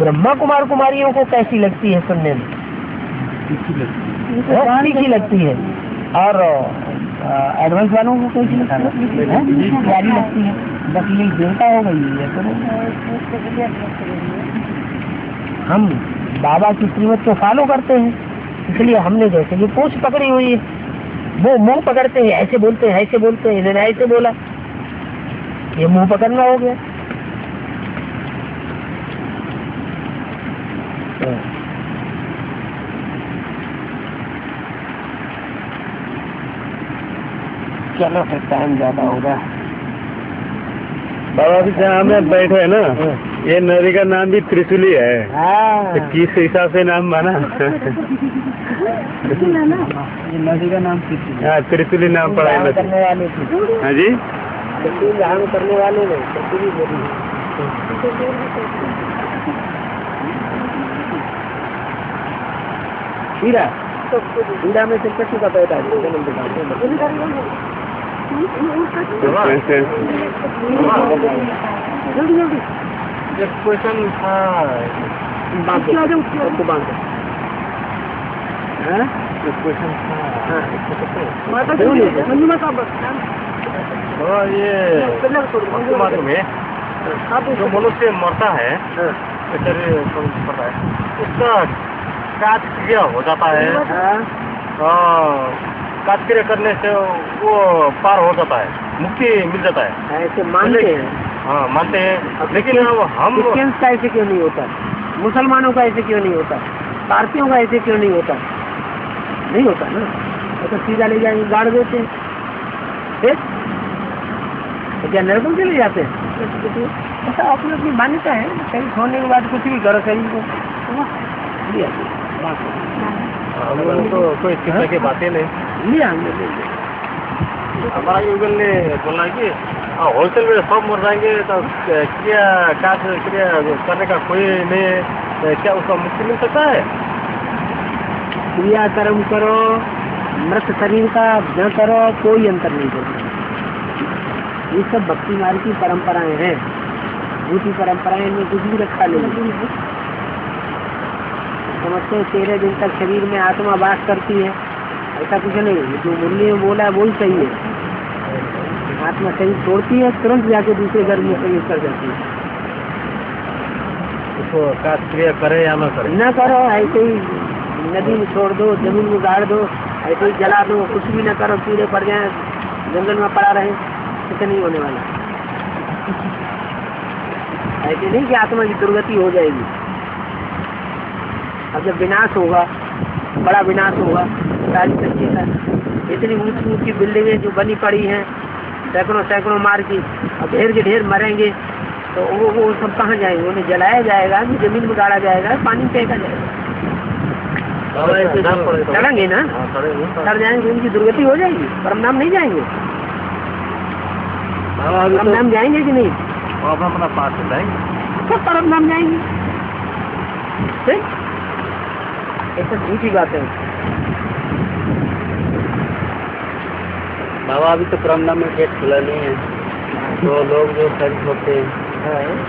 ब्रह्मा कुमार कुमारियों को कैसी लगती है सुनने में रानी की लगती है और एडवांस वालों को कैसी लगती है। बस ये देवता हो गई है तो हम बाबा की कीमत को फॉलो करते हैं, इसलिए हमने जैसे ये पूछ पकड़ी हुई है वो मुंह पकड़ते हैं, ऐसे बोलते हैं ऐसे बोलते हैं, इन्होंने ऐसे बोला ये मुंह पकड़ना हो गया। चलो फिर टाइम ज्यादा होगा बाबा जी जहाँ में बैठे है ना ये नदी का नाम भी त्रिशूली है तो किस हिसाब से नाम बना नदी का नाम त्रिशूली नाम पड़ा है हाँ जी करने वाले हीरा हीरा में सिर्फ का पैदा है जो मनुष्य मरता है उसका काट क्रिया हो जाता है, काटक्रिया करने से वो पार हो जाता है, मुक्ति मिल जाता है ऐसे मानते हैं। हाँ मानते हैं लेकिन हम क्रिश्चियंस का ऐसे क्यों नहीं होता, मुसलमानों का ऐसे क्यों नहीं होता, भारतीयों का ऐसे क्यों नहीं होता, नहीं होता ना तो सीधा ले जाएंगे गाड़ देते हैं फिर तो क्या नरक चले जाते हैं। ऐसा अपनी अपनी मान्यता है, कहीं छोड़ने के बाद कुछ भी करो कहीं को तो कोई चिंता की बातें नहीं। हमारा युगल ने बोला कि होलसेल में सब मर जाएंगे तो क्या काट क्रिया करने का कोई नहीं है, क्या उसका मुक्ति मिल सकता है। क्रिया कर्म करो मृत शरीर का न करो कोई अंतर नहीं करो, ये सब भक्ति मार्ग की परंपराएं हैं, दूसरी परंपराएं में कुछ भी रखा नहीं। समझते हैं तेरह दिन तक शरीर में आत्मा वास करती है, ऐसा कुछ नहीं, जो मुरली में बोला है वही सही है। आत्मा शरीर छोड़ती है तुरंत जाके दूसरे घर में प्रवेश कर जाती है, उसको काट क्रिया करे या न करे न करो, ऐसे ही नदी में छोड़ दो, जमीन में गाड़ दो, ऐसे ही जला दो, कुछ भी न करो, कीड़े पड़ जाए जंगल में पड़ा रहे कुछ नहीं होने वाला। ऐसे नहीं कि आत्मा की दुर्गति हो जाएगी, अब जब विनाश होगा बड़ा विनाश होगा सारी सच्ची का, इतनी ऊंची ऊंची बिल्डिंगें जो बनी पड़ी हैं सैकड़ों सैकड़ों मार की, अब ढेर के ढेर मरेंगे तो वो वो सब कहाँ जाएंगे, उन्हें जलाया जाएगा कि जमीन में गाड़ा जाएगा पानी फेंका जाएगा, चढ़ेंगे ना चढ़ जाएंगे, उनकी दुर्गति हो जाएगी। परमधाम नहीं जाएंगे, परमधाम जाएंगे कि नहीं, अपना पास जाएंगे सब परमधाम जाएंगे, ऐसा झूठी बात है बाबा। अभी तो परमधाम में गेट खुला नहीं है तो लोग जो शरीर होते हैं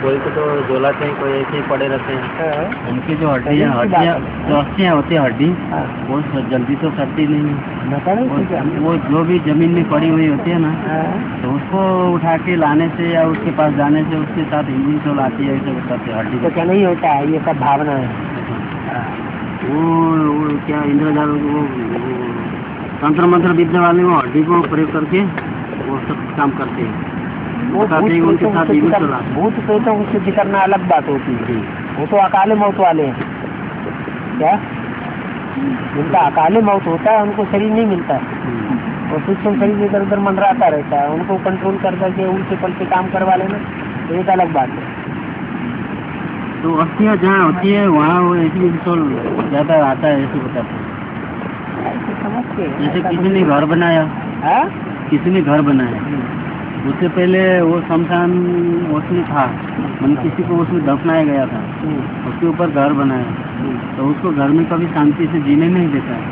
कोई को तो जोलाते हैं, कोई ऐसे ही पड़े रहते हैं, उनकी जो हड्डियाँ हड्डियाँ जो अस्थियाँ होती है हड्डी वो जल्दी तो सड़ती नहीं है, वो जो भी जमीन में पड़ी हुई होती है ना तो उसको उठा के लाने से या उसके पास जाने से उसके साथ इंजन चलाती है, ऐसे बताते हड्डी तो क्या नहीं होता है, ये सब भावना है। वो वो क्या इंद्रजाल वो तंत्र मंत्र विद्या वाले वो हड्डी को प्रयोग करके वो सब काम करते हैं, वो उनके साथ भूत प्रेतों को सिद्ध करना अलग बात होती है, वो तो अकाल मौत वाले हैं। क्या जिनका अकाल मौत होता है उनको शरीर नहीं मिलता और सूक्ष्म शरीर इधर उधर मंडराता रहता है, उनको कंट्रोल कर करके उनके पलटे काम करवा लेना एक अलग बात है। तो अस्थियाँ जहाँ होती है वहाँ वो इसलिए इंसोल्व ज्यादा आता है ऐसे बताते हैं। जैसे किसी ने घर बनाया है, किसी ने घर बनाया उससे पहले वो शमशान उसमें था, मन किसी को उसमें दफनाया गया था, उसके ऊपर घर बनाया तो उसको घर में कभी शांति से जीने नहीं देता है।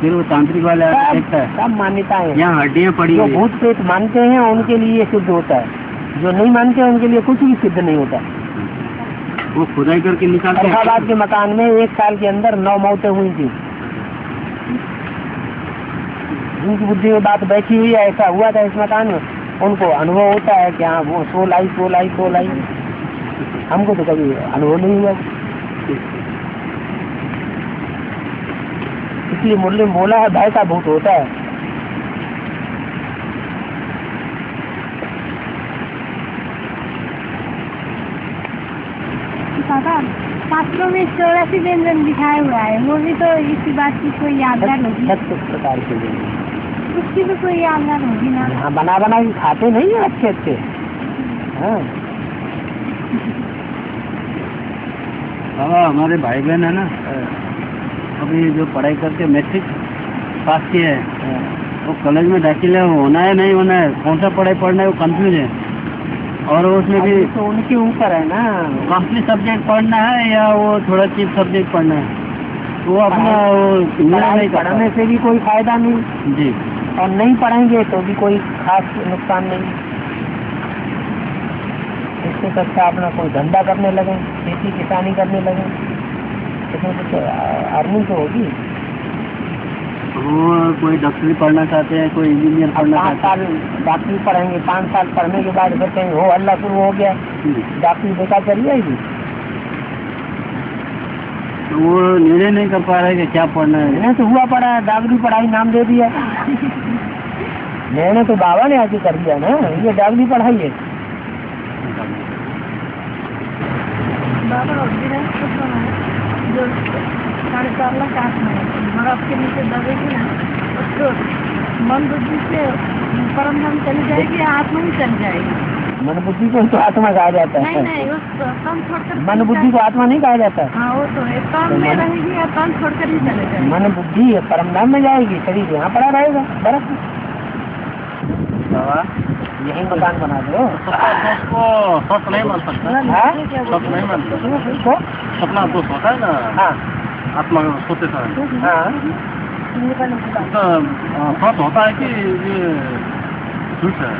फिर वो तांत्रिक वाले आकर देखता है सब मान्यता है, यहाँ हड्डियाँ पड़ी जो भूत प्रेत मानते हैं उनके लिए सिद्ध होता है, जो नहीं मानते उनके लिए कुछ भी सिद्ध नहीं होता। वो खुदाई करके निकालते हैं। इलाहाबाद के मकान में एक साल के अंदर नौ मौतें हुई थी, जिनकी बुद्धि में बात बैठी हुई है ऐसा हुआ था इस मकान में, उनको अनुभव होता है कि हाँ वो सोल आई सोल आई सोल आई, हमको तो कभी अनुभव नहीं हुआ। इसलिए मुरली में बोला है भय का भूत होता है। शास्त्रों में चौरासी व्यंजन दिखाया हुआ है, वो भी तो इसी बात की कोई यादगार होगी। छत्तीस प्रकार के व्यंजन उसकी भी कोई आमदन होगी ना। हाँ बना बना के खाते नहीं है अच्छे अच्छे। हाँ बाबा हमारे भाई बहन है ना, अभी जो पढ़ाई करके मैट्रिक पास किए हैं वो कॉलेज में दाखिल है, होना है नहीं होना है, कौन सा पढ़ाई पढ़ना है वो कंफ्यूज है। और उसमें भी तो उनके ऊपर है ना कंप्लीट सब्जेक्ट पढ़ना है या वो थोड़ा चीप सब्जेक्ट पढ़ना है, वो अपना पढ़ने से भी कोई फायदा नहीं जी, और नहीं पढ़ेंगे तो भी कोई खास नुकसान नहीं। इससे सस्ता अपना कोई धंधा करने लगे, खेती किसानी करने लगे, इसमें कुछ अर्निंग तो होगी। वो कोई डॉक्टरी पढ़ना चाहते हैं, कोई इंजीनियर पढ़ना चाहते हैं, डॉक्टरी पढ़ेंगे, पाँच साल पढ़ने के बाद फिर कहीं हो हल्ला शुरू हो गया, डॉक्टरी बेकार चली जाएगी। तो वो निर्णय नहीं कर पा रहा है कि क्या पढ़ना है। नहीं तो हुआ पड़ा है डागरी पढ़ाई नाम दे दिया, मैंने तो बाबा ने आके कर दिया ना ये डागरी पढ़ाई है। मन बुद्धि से परमधाम चली जाएगी, आत्मा भी चली जाएगी। मन बुद्धि को तो आत्मा कहा जाता है। नहीं, नहीं, मन बुद्धि को आत्मा नहीं कहा जाता है। हाँ, वो तो है। काम में रहेगी या काम छोड़कर ही चले जाएगी। मन बुद्धि परमधाम में जाएगी, शरीर यहाँ पड़ा रहेगा बर्फ। यही मकान बना दो, सपना नहीं बन सकता। सपना तो सोता है ना आत्मा में, सोते सच होता है कि ये झूठ है।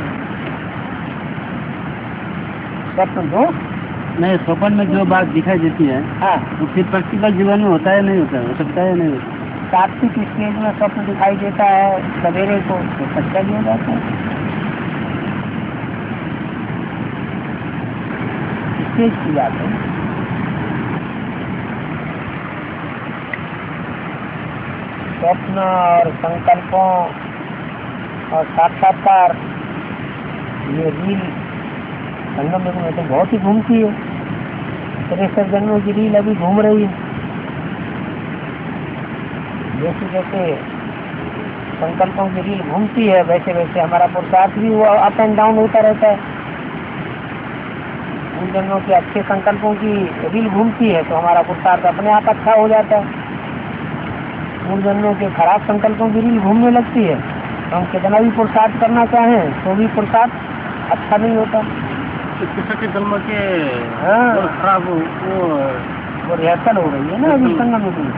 नहीं स्वप्न में जो बात दिखाई देती है हाँ तो फिर प्रैक्टिकल जीवन में होता है नहीं होता है, हो सकता है नहीं होता। सात्विक स्टेज में स्वप्न दिखाई देता है सवेरे को तो सच्चा भी हो जाता है। स्टेज की बात है। स्वप्न और संकल्पों और साक्षात्कार ये रील संगम में तो बहुत ही घूमती है, तिरसठ जन्मों की रील अभी घूम रही है। जैसे जैसे संकल्पों की रील घूमती है वैसे वैसे हमारा पुरुषार्थ भी वो अप एंड डाउन होता रहता है। उन जन्मों के अच्छे संकल्पों की रील घूमती है तो हमारा पुरुषार्थ अपने आप अच्छा हो जाता है। उन जन्मों के खराब संकल्पों की रील घूमने लगती है तो हम कितना भी पुरुषार्थ करना चाहें तो भी पुरुषार्थ अच्छा नहीं होता। किसी जन्म के खराब वो वो रिहर्सल हो रही है ना अभी संगम में,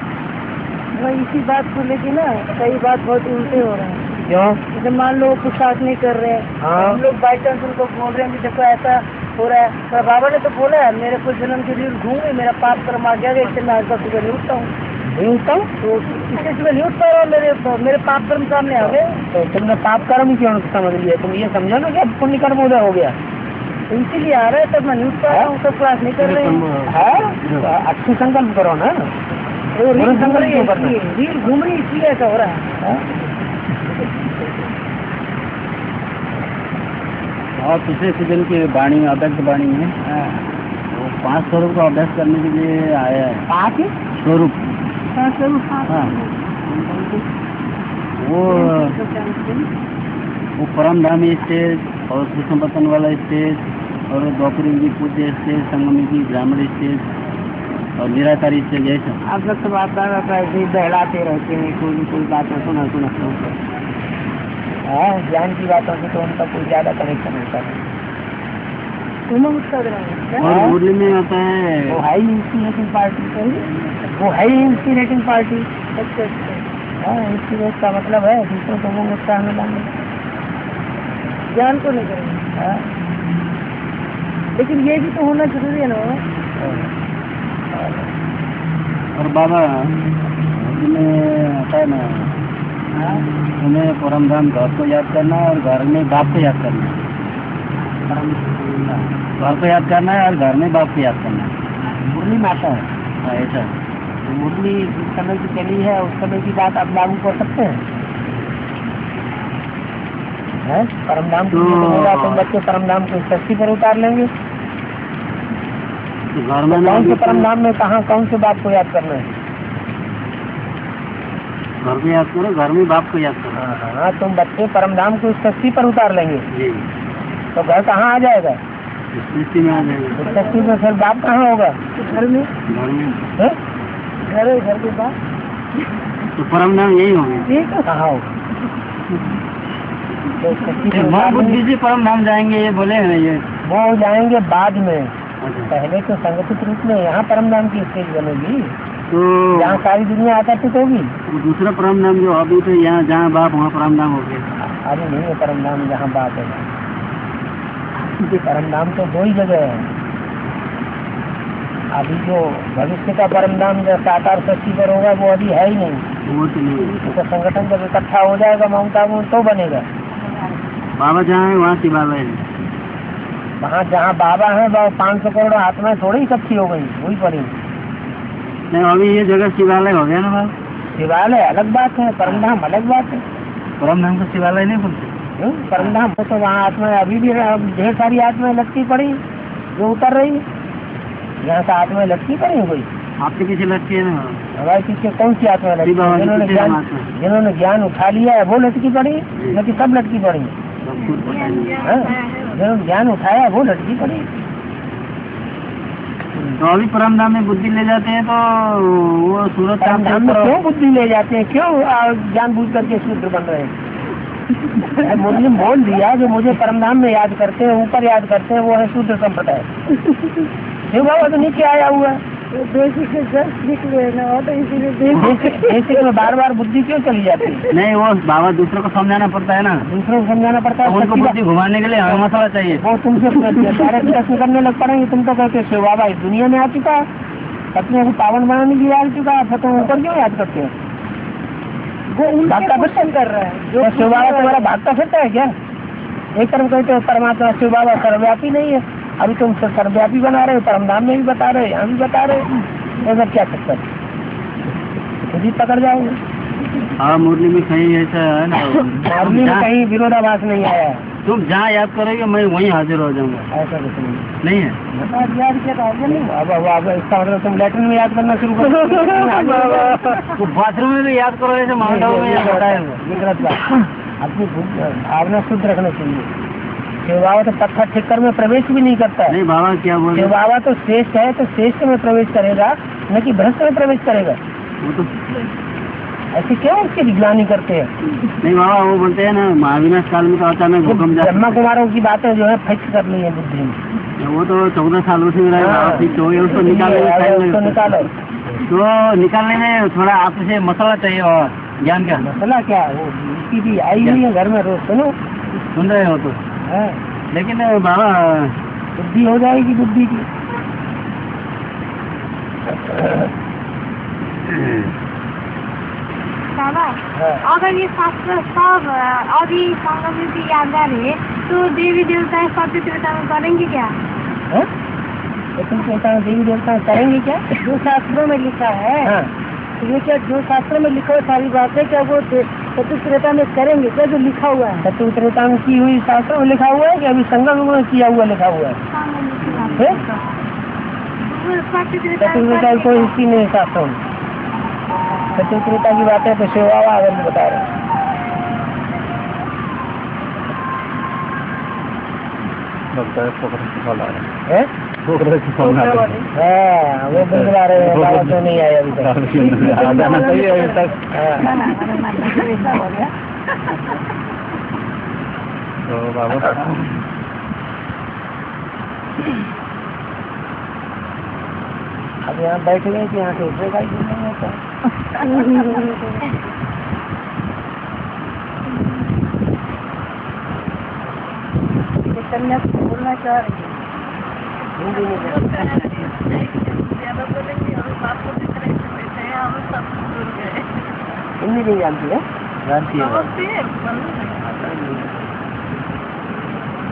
वही इसी बात को लेके ना कई बात बहुत उल्टे हो रहे हैं। क्यों? जब मान लो कुछ साथ नहीं कर रहे हैं हम लोग बाई चांस उनको बोल रहे हैं कि देखो ऐसा हो रहा है, तो बाबा ने तो बोला है मेरे को जन्म के लिए घूमे, मेरा पाप कर्म आ गया, इससे मैं आज तक सुबह नहीं उठता हूँ नहीं उठता हूँ तो इससे सुबह नहीं उठता हूँ, मेरे मेरे पाप कर्म सामने आ गए। तो तुमने पाप कर्म क्यों समझ लिया, तुम ये समझो ना कि पुण्य कर्म उदय हो गया इसीलिए आ रहा है, तब मैं नहीं उठता हूँ, तब क्लास नहीं कर रहे हैं। अच्छे संकल्प करो ना, रील घूम रही इसलिए ऐसा हो रहा है। और पिछले सीजन की वाणी अध्यक्ष वाणी में पांच स्वरूप का अभ्यास करने के लिए आया है। पांच स्वरूप स्वरूप हाँ, वो वो परमधाम स्टेज और कृष्ण पतन वाला स्टेज और द्वापरी की पूज्य स्टेज, संगमी की ब्राह्मण स्टेज और निराकारी स्टेज। ऐसा आप लोग सब आता बहलाते रहते हैं, कोई कोई बात सुना सुना ज्ञान की बातों से तो उनका कोई ज्यादा कनेक्शन होता है। और मुरली में आता है वो हाई इंस्पिरेटिंग पार्टी, वो हाई इंस्पिरेटिंग पार्टी। अच्छा अच्छा, इंस्पिरेट का मतलब है दूसरों को वो गुस्सा आने लाने, ज्ञान को नहीं करेंगे। लेकिन ये भी तो होना जरूरी है ना। और बाबा में आता है ना उन्हें परमधाम घर को याद करना और घर में बाप को याद करना। घर को याद करना है और घर में बाप को याद करना। मुरली माता है ऐसा। मुरली जिस समय की चली है उस समय की बात आप लागू कर सकते हैं। परमधाम तो तुम बच्चे परमधाम को सस्ती पर उतार लेंगे। कौन से परमधाम में कहाँ कौन से बाप को याद करना है? घर में याद करो, घर में बाप को याद करो। हाँ, तुम बच्चे परमधाम को सस्ती पर उतार लेंगे जी। तो घर कहाँ आ जाएगा? सस्ती में आ जाएगा। सस्ती में फिर बाप कहाँ होगा? घर में। घर में घर है, घर के बाप तो परमधाम यही होगा। कहाँ होगा? बुद्धि से परमधाम जाएंगे ये बोले हैं, ये वो जाएंगे बाद में। पहले तो संगठित रूप में यहाँ परमधाम की स्टेज बनेगी, तो यहाँ सारी दुनिया आकर्षित होगी। दूसरा परमधाम जो अभी तो यहाँ जहाँ बाप वहाँ परमधाम हो गया। अभी नहीं है परमधाम जहाँ बाप है, क्योंकि परमधाम तो दो ही जगह है। अभी जो भविष्य का परमधाम जो साकार सृष्टि पर होगा वो अभी है ही नहीं। वो तो नहीं, उसका संगठन जब इकट्ठा हो जाएगा ममता तो बनेगा। बाबा जहाँ है वहाँ शिवालय है, वहाँ जहाँ बाबा है वहाँ पाँच सौ करोड़ आत्माएं थोड़ी इकट्ठी हो गई, वही पड़ी। नहीं, अभी ये जगह शिवालय हो गया ना बाबा। शिवालय अलग बात है, परमधाम अलग बात है। परमधाम को शिवालय नहीं बोलते। परमधाम तो वहाँ आत्माएं अभी भी ढेर सारी आत्माएं लटकी पड़ी जो उतर रही है। यहाँ से आत्माएं लटकी पड़ी हो गई। आपके पीछे लटकी है ना हमारे पीछे? कौन सी आत्मा लटकी? जिन्होंने ज्ञान उठा लिया है वो लटकी पड़ी, लेकिन सब लटकी पड़ी। जब ज्ञान उठाया वो लड़की पड़ी। तो अभी परमधाम में बुद्धि ले जाते हैं तो वो सूरत परमधाम में क्यों बुद्धि ले जाते हैं? क्यों ज्ञान बूझ करके सूत्र बन रहे हैं? मुझे बोल दिया जो मुझे परमधाम में याद करते हैं, ऊपर याद करते हैं, वो है सूत्र संप्रदाय। क्यों बाबा तो नीचे आया हुआ बेसिक बेसिक में बार बार बुद्धि क्यों चली जाती है? नहीं, वो बाबा दूसरों को समझाना पड़ता है ना। दूसरों को समझाना पड़ता है, उनको बुद्धि घुमाने के लिए हर मसाला चाहिए। वो तुमसे सारे प्रश्न करने लग पड़ेंगे। तुम तो कहते शिव बाबा इस दुनिया में आ चुका, अपने को पावन बनाने की याद चुका, फिर तुम ऊपर क्यों याद करते हो? वो उनका प्रश्न कर रहा है जो शिव बाबा तुम्हारा भागता फिरता है क्या? एक तरफ कहते हो परमात्मा शिव बाबा सर्वव्यापी नहीं है, अभी तुम सर्वव्यापी बना रहे हो, परमधाम में भी बता रहे हो, यहाँ भी बता रहे हो। ऐसा क्या चक्कर? खुद ही पकड़ जाओगे। हाँ, मुरली में कहीं ऐसा है ना, मुरली में कहीं विरोधाभास नहीं आया है। तुम जहाँ याद करोगे मैं वहीं हाजिर हो जाऊंगा, ऐसा कुछ नहीं है। इसका मतलब तुम लैट्रिन में याद करना शुरू करो, बाथरूम में भी याद करो, ऐसे माउंटाओं में याद बताएगा। अपनी भावना शुद्ध रखना चाहिए। शिव बाबा तो पत्थर ठेकर में प्रवेश भी नहीं करता है। नहीं बाबा क्या बोल रहे? शिव बाबा तो श्रेष्ठ है, तो श्रेष्ठ में प्रवेश करेगा, न कि भ्रष्ट में प्रवेश करेगा। वो तो ऐसे क्यों उसकी निगरानी करते हैं? नहीं बाबा, वो बोलते हैं ना महाविनाश काल में तो अचानक भूकंप। ब्रह्मा कुमारों की बातें जो है फिक्स कर ली है बुद्धि में। वो तो चौदह सालों से उसको निकालो, तो निकालने में थोड़ा आपसे मसाला चाहिए। और ज्ञान का मसाला क्या है? उसकी भी आई हुई है घर में, रोज सुनो सुन रहे हो तो। लेकिन बाबा बुद्धि हो जाएगी, बुद्धि की। बाबा अगर ये शास्त्र सब और ये संगति यादगार है तो देवी देवता सत्य देवता में करेंगे क्या? देवी देवता करेंगे क्या? जो शास्त्रों में लिखा है हाँ। ये क्या जो शास्त्रों में लिखा हुआ सारी बात है क्या वो चतुर्थता में करेंगे क्या? जो लिखा हुआ है चतुर्थता में की हुई शास्त्रों में लिखा हुआ है कि अभी संगम में किया हुआ लिखा हुआ है? चतुर्विता को इसी में हिसाब से चतुर्विता की बात है तो शिवबाबा अगर बता रहे हैं लगता है पोखरे की फल आ रही है पोखरे की फल आ रही है हाँ वो बिल्कुल आ रहे हैं बाबा तो नहीं आया अभी तक आना चाहिए अभी तक तो बाबा अब यहाँ बैठ गए कि यहाँ से उठेगा ही नहीं होता बोलना चाह रही हिंदी नहीं जानती है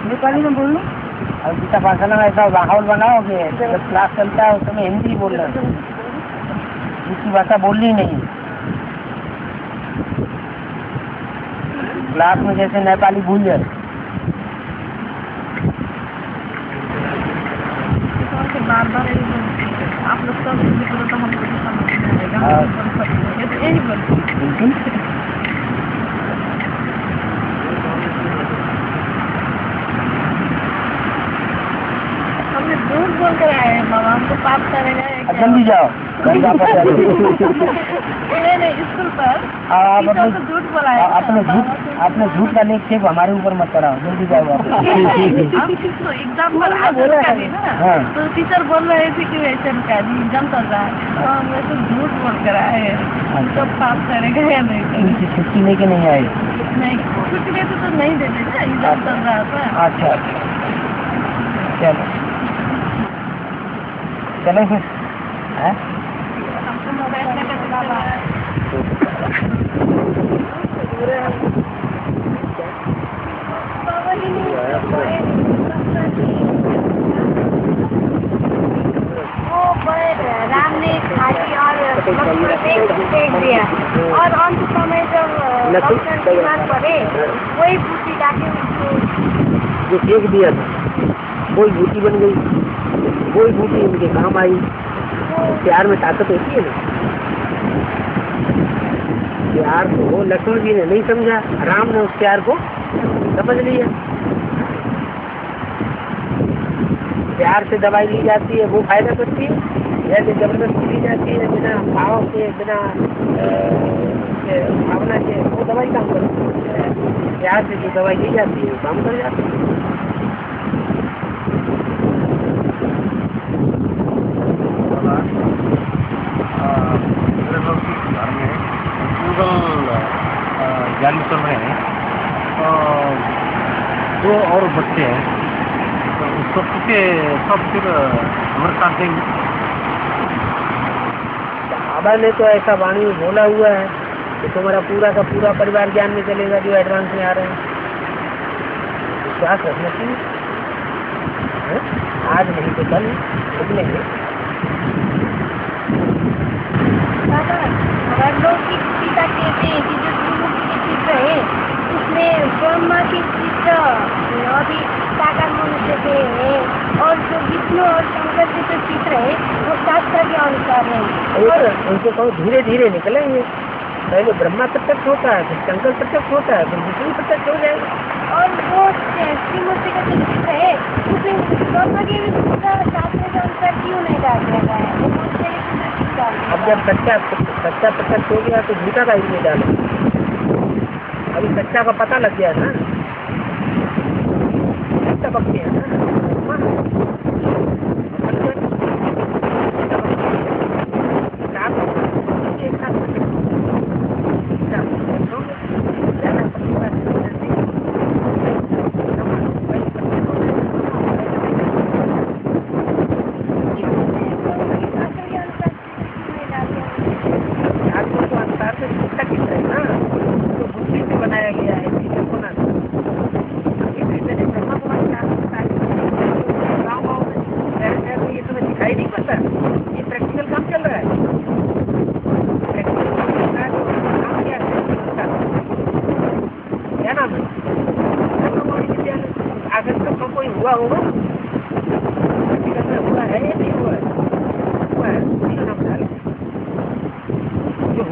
नेपाली में बोल लो और जितना भाषण में ऐसा माहौल बनाओ कि जब क्लास चलता है उस समय हिंदी बोलना दूसरी भाषा बोलनी नहीं क्लास में जैसे नेपाली भूल जाए बार बार आप लोग सब बोलो तो हम यही बोलते हमने दूध बोल कर आए हैं मामा हमको पाप करेगा जल्दी जाओ नहीं नहीं स्कूल पर आपने झूठ बोला है आपने झूठ आपने झूठ का लेख सिर्फ हमारे ऊपर मत कराओ जल्दी जाओ आप एग्जाम पर आगे ना तो टीचर बोल रहे थे कि वैसे का जी एग्जाम चल रहा है तो हम वैसे झूठ बोल कर आए हैं सब पाप करेगा या नहीं छुट्टी लेके नहीं आए नहीं छुट्टी लेते तो नहीं देते ना एग्जाम चल रहा था अच्छा चलो चलो फिर है राम ने खाली और देख दिया और अंत समय जब लक्ष्मण की मार पड़े वही बूटी डाके जो फेंक दिया था वही बूटी बन गई वही बूटी उनके काम आई प्यार में ताकत होती है ना प्यार को लक्ष्मण जी ने नहीं समझा राम ने उस प्यार को समझ लिया प्यार से दवाई ली जाती है वो फायदा करती है जैसे जबरदस्ती ली जाती है बिना भाव के बिना भावना के वो दवाई काम करती है प्यार से जो दवाई ली जाती है वो काम कर जाती है ज्ञान चल रहे हैं दो और बच्चे हैं तो सबके सब फिर अमर कांत बाबा ने तो ऐसा वाणी बोला हुआ है कि तुम्हारा पूरा का पूरा परिवार ज्ञान में चलेगा जो एडवांस में आ रहे हैं क्या करना चाहिए आज नहीं तो कल उतने उसमें ब्रह्मा के चित्र अभी साकार मनुष्य के हैं और जो विष्णु और शंकर के जो चित्र है वो शास्त्र के अनुसार है और उनको कहो धीरे धीरे निकलेंगे पहले ब्रह्मा प्रत्यक्ष होता है फिर शंकर प्रत्यक्ष होता है फिर विष्णु प्रत्यक्ष हो जाएगा और वो श्रीमूर्ति का जो चित्र है उसमें ब्रह्मा के शास्त्र के अनुसार क्यों नहीं डाल देगा अब जब सच्चा सच्चा प्रत्यक्ष हो गया तो गीता का ही डालेगा अभी सच्चा का पता लग गया ना सच्चा पक्की है ना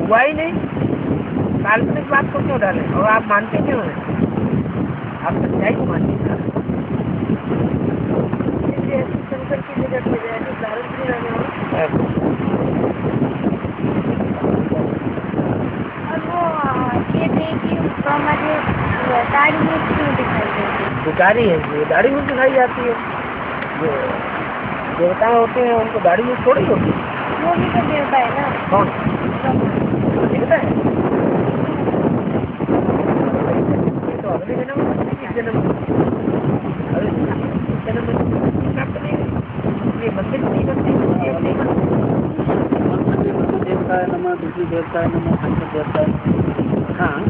हुआ ही नहीं, काल्पनिक बात को क्यों डालें? और आप मानते क्यों हैं? आप सच्चाई को मानते हैं। शंकर की जगह में जाएगी वो दाढ़ी है, दाढ़ी में दिखाई जाती है। जो देवता होते हैं उनको दाढ़ी में थोड़ी होती है। वो भी तो देवता है ना। कौन देवता है? तो अगले जन्म जन्म जन्म ये मंदिर नहीं बनते, देवता है नमा, दूसरी देवता है नमा, शंकर देवता है। हाँ,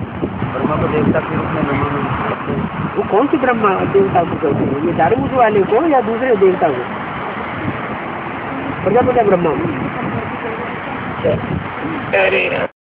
ब्रह्मा को देवता के रूप में नमस्ते। वो कौन सी ब्रह्मा देवता को कहते हैं? ये दारू वाले को या दूसरे देवता को? प्रजापिता ब्रह्मा। अरे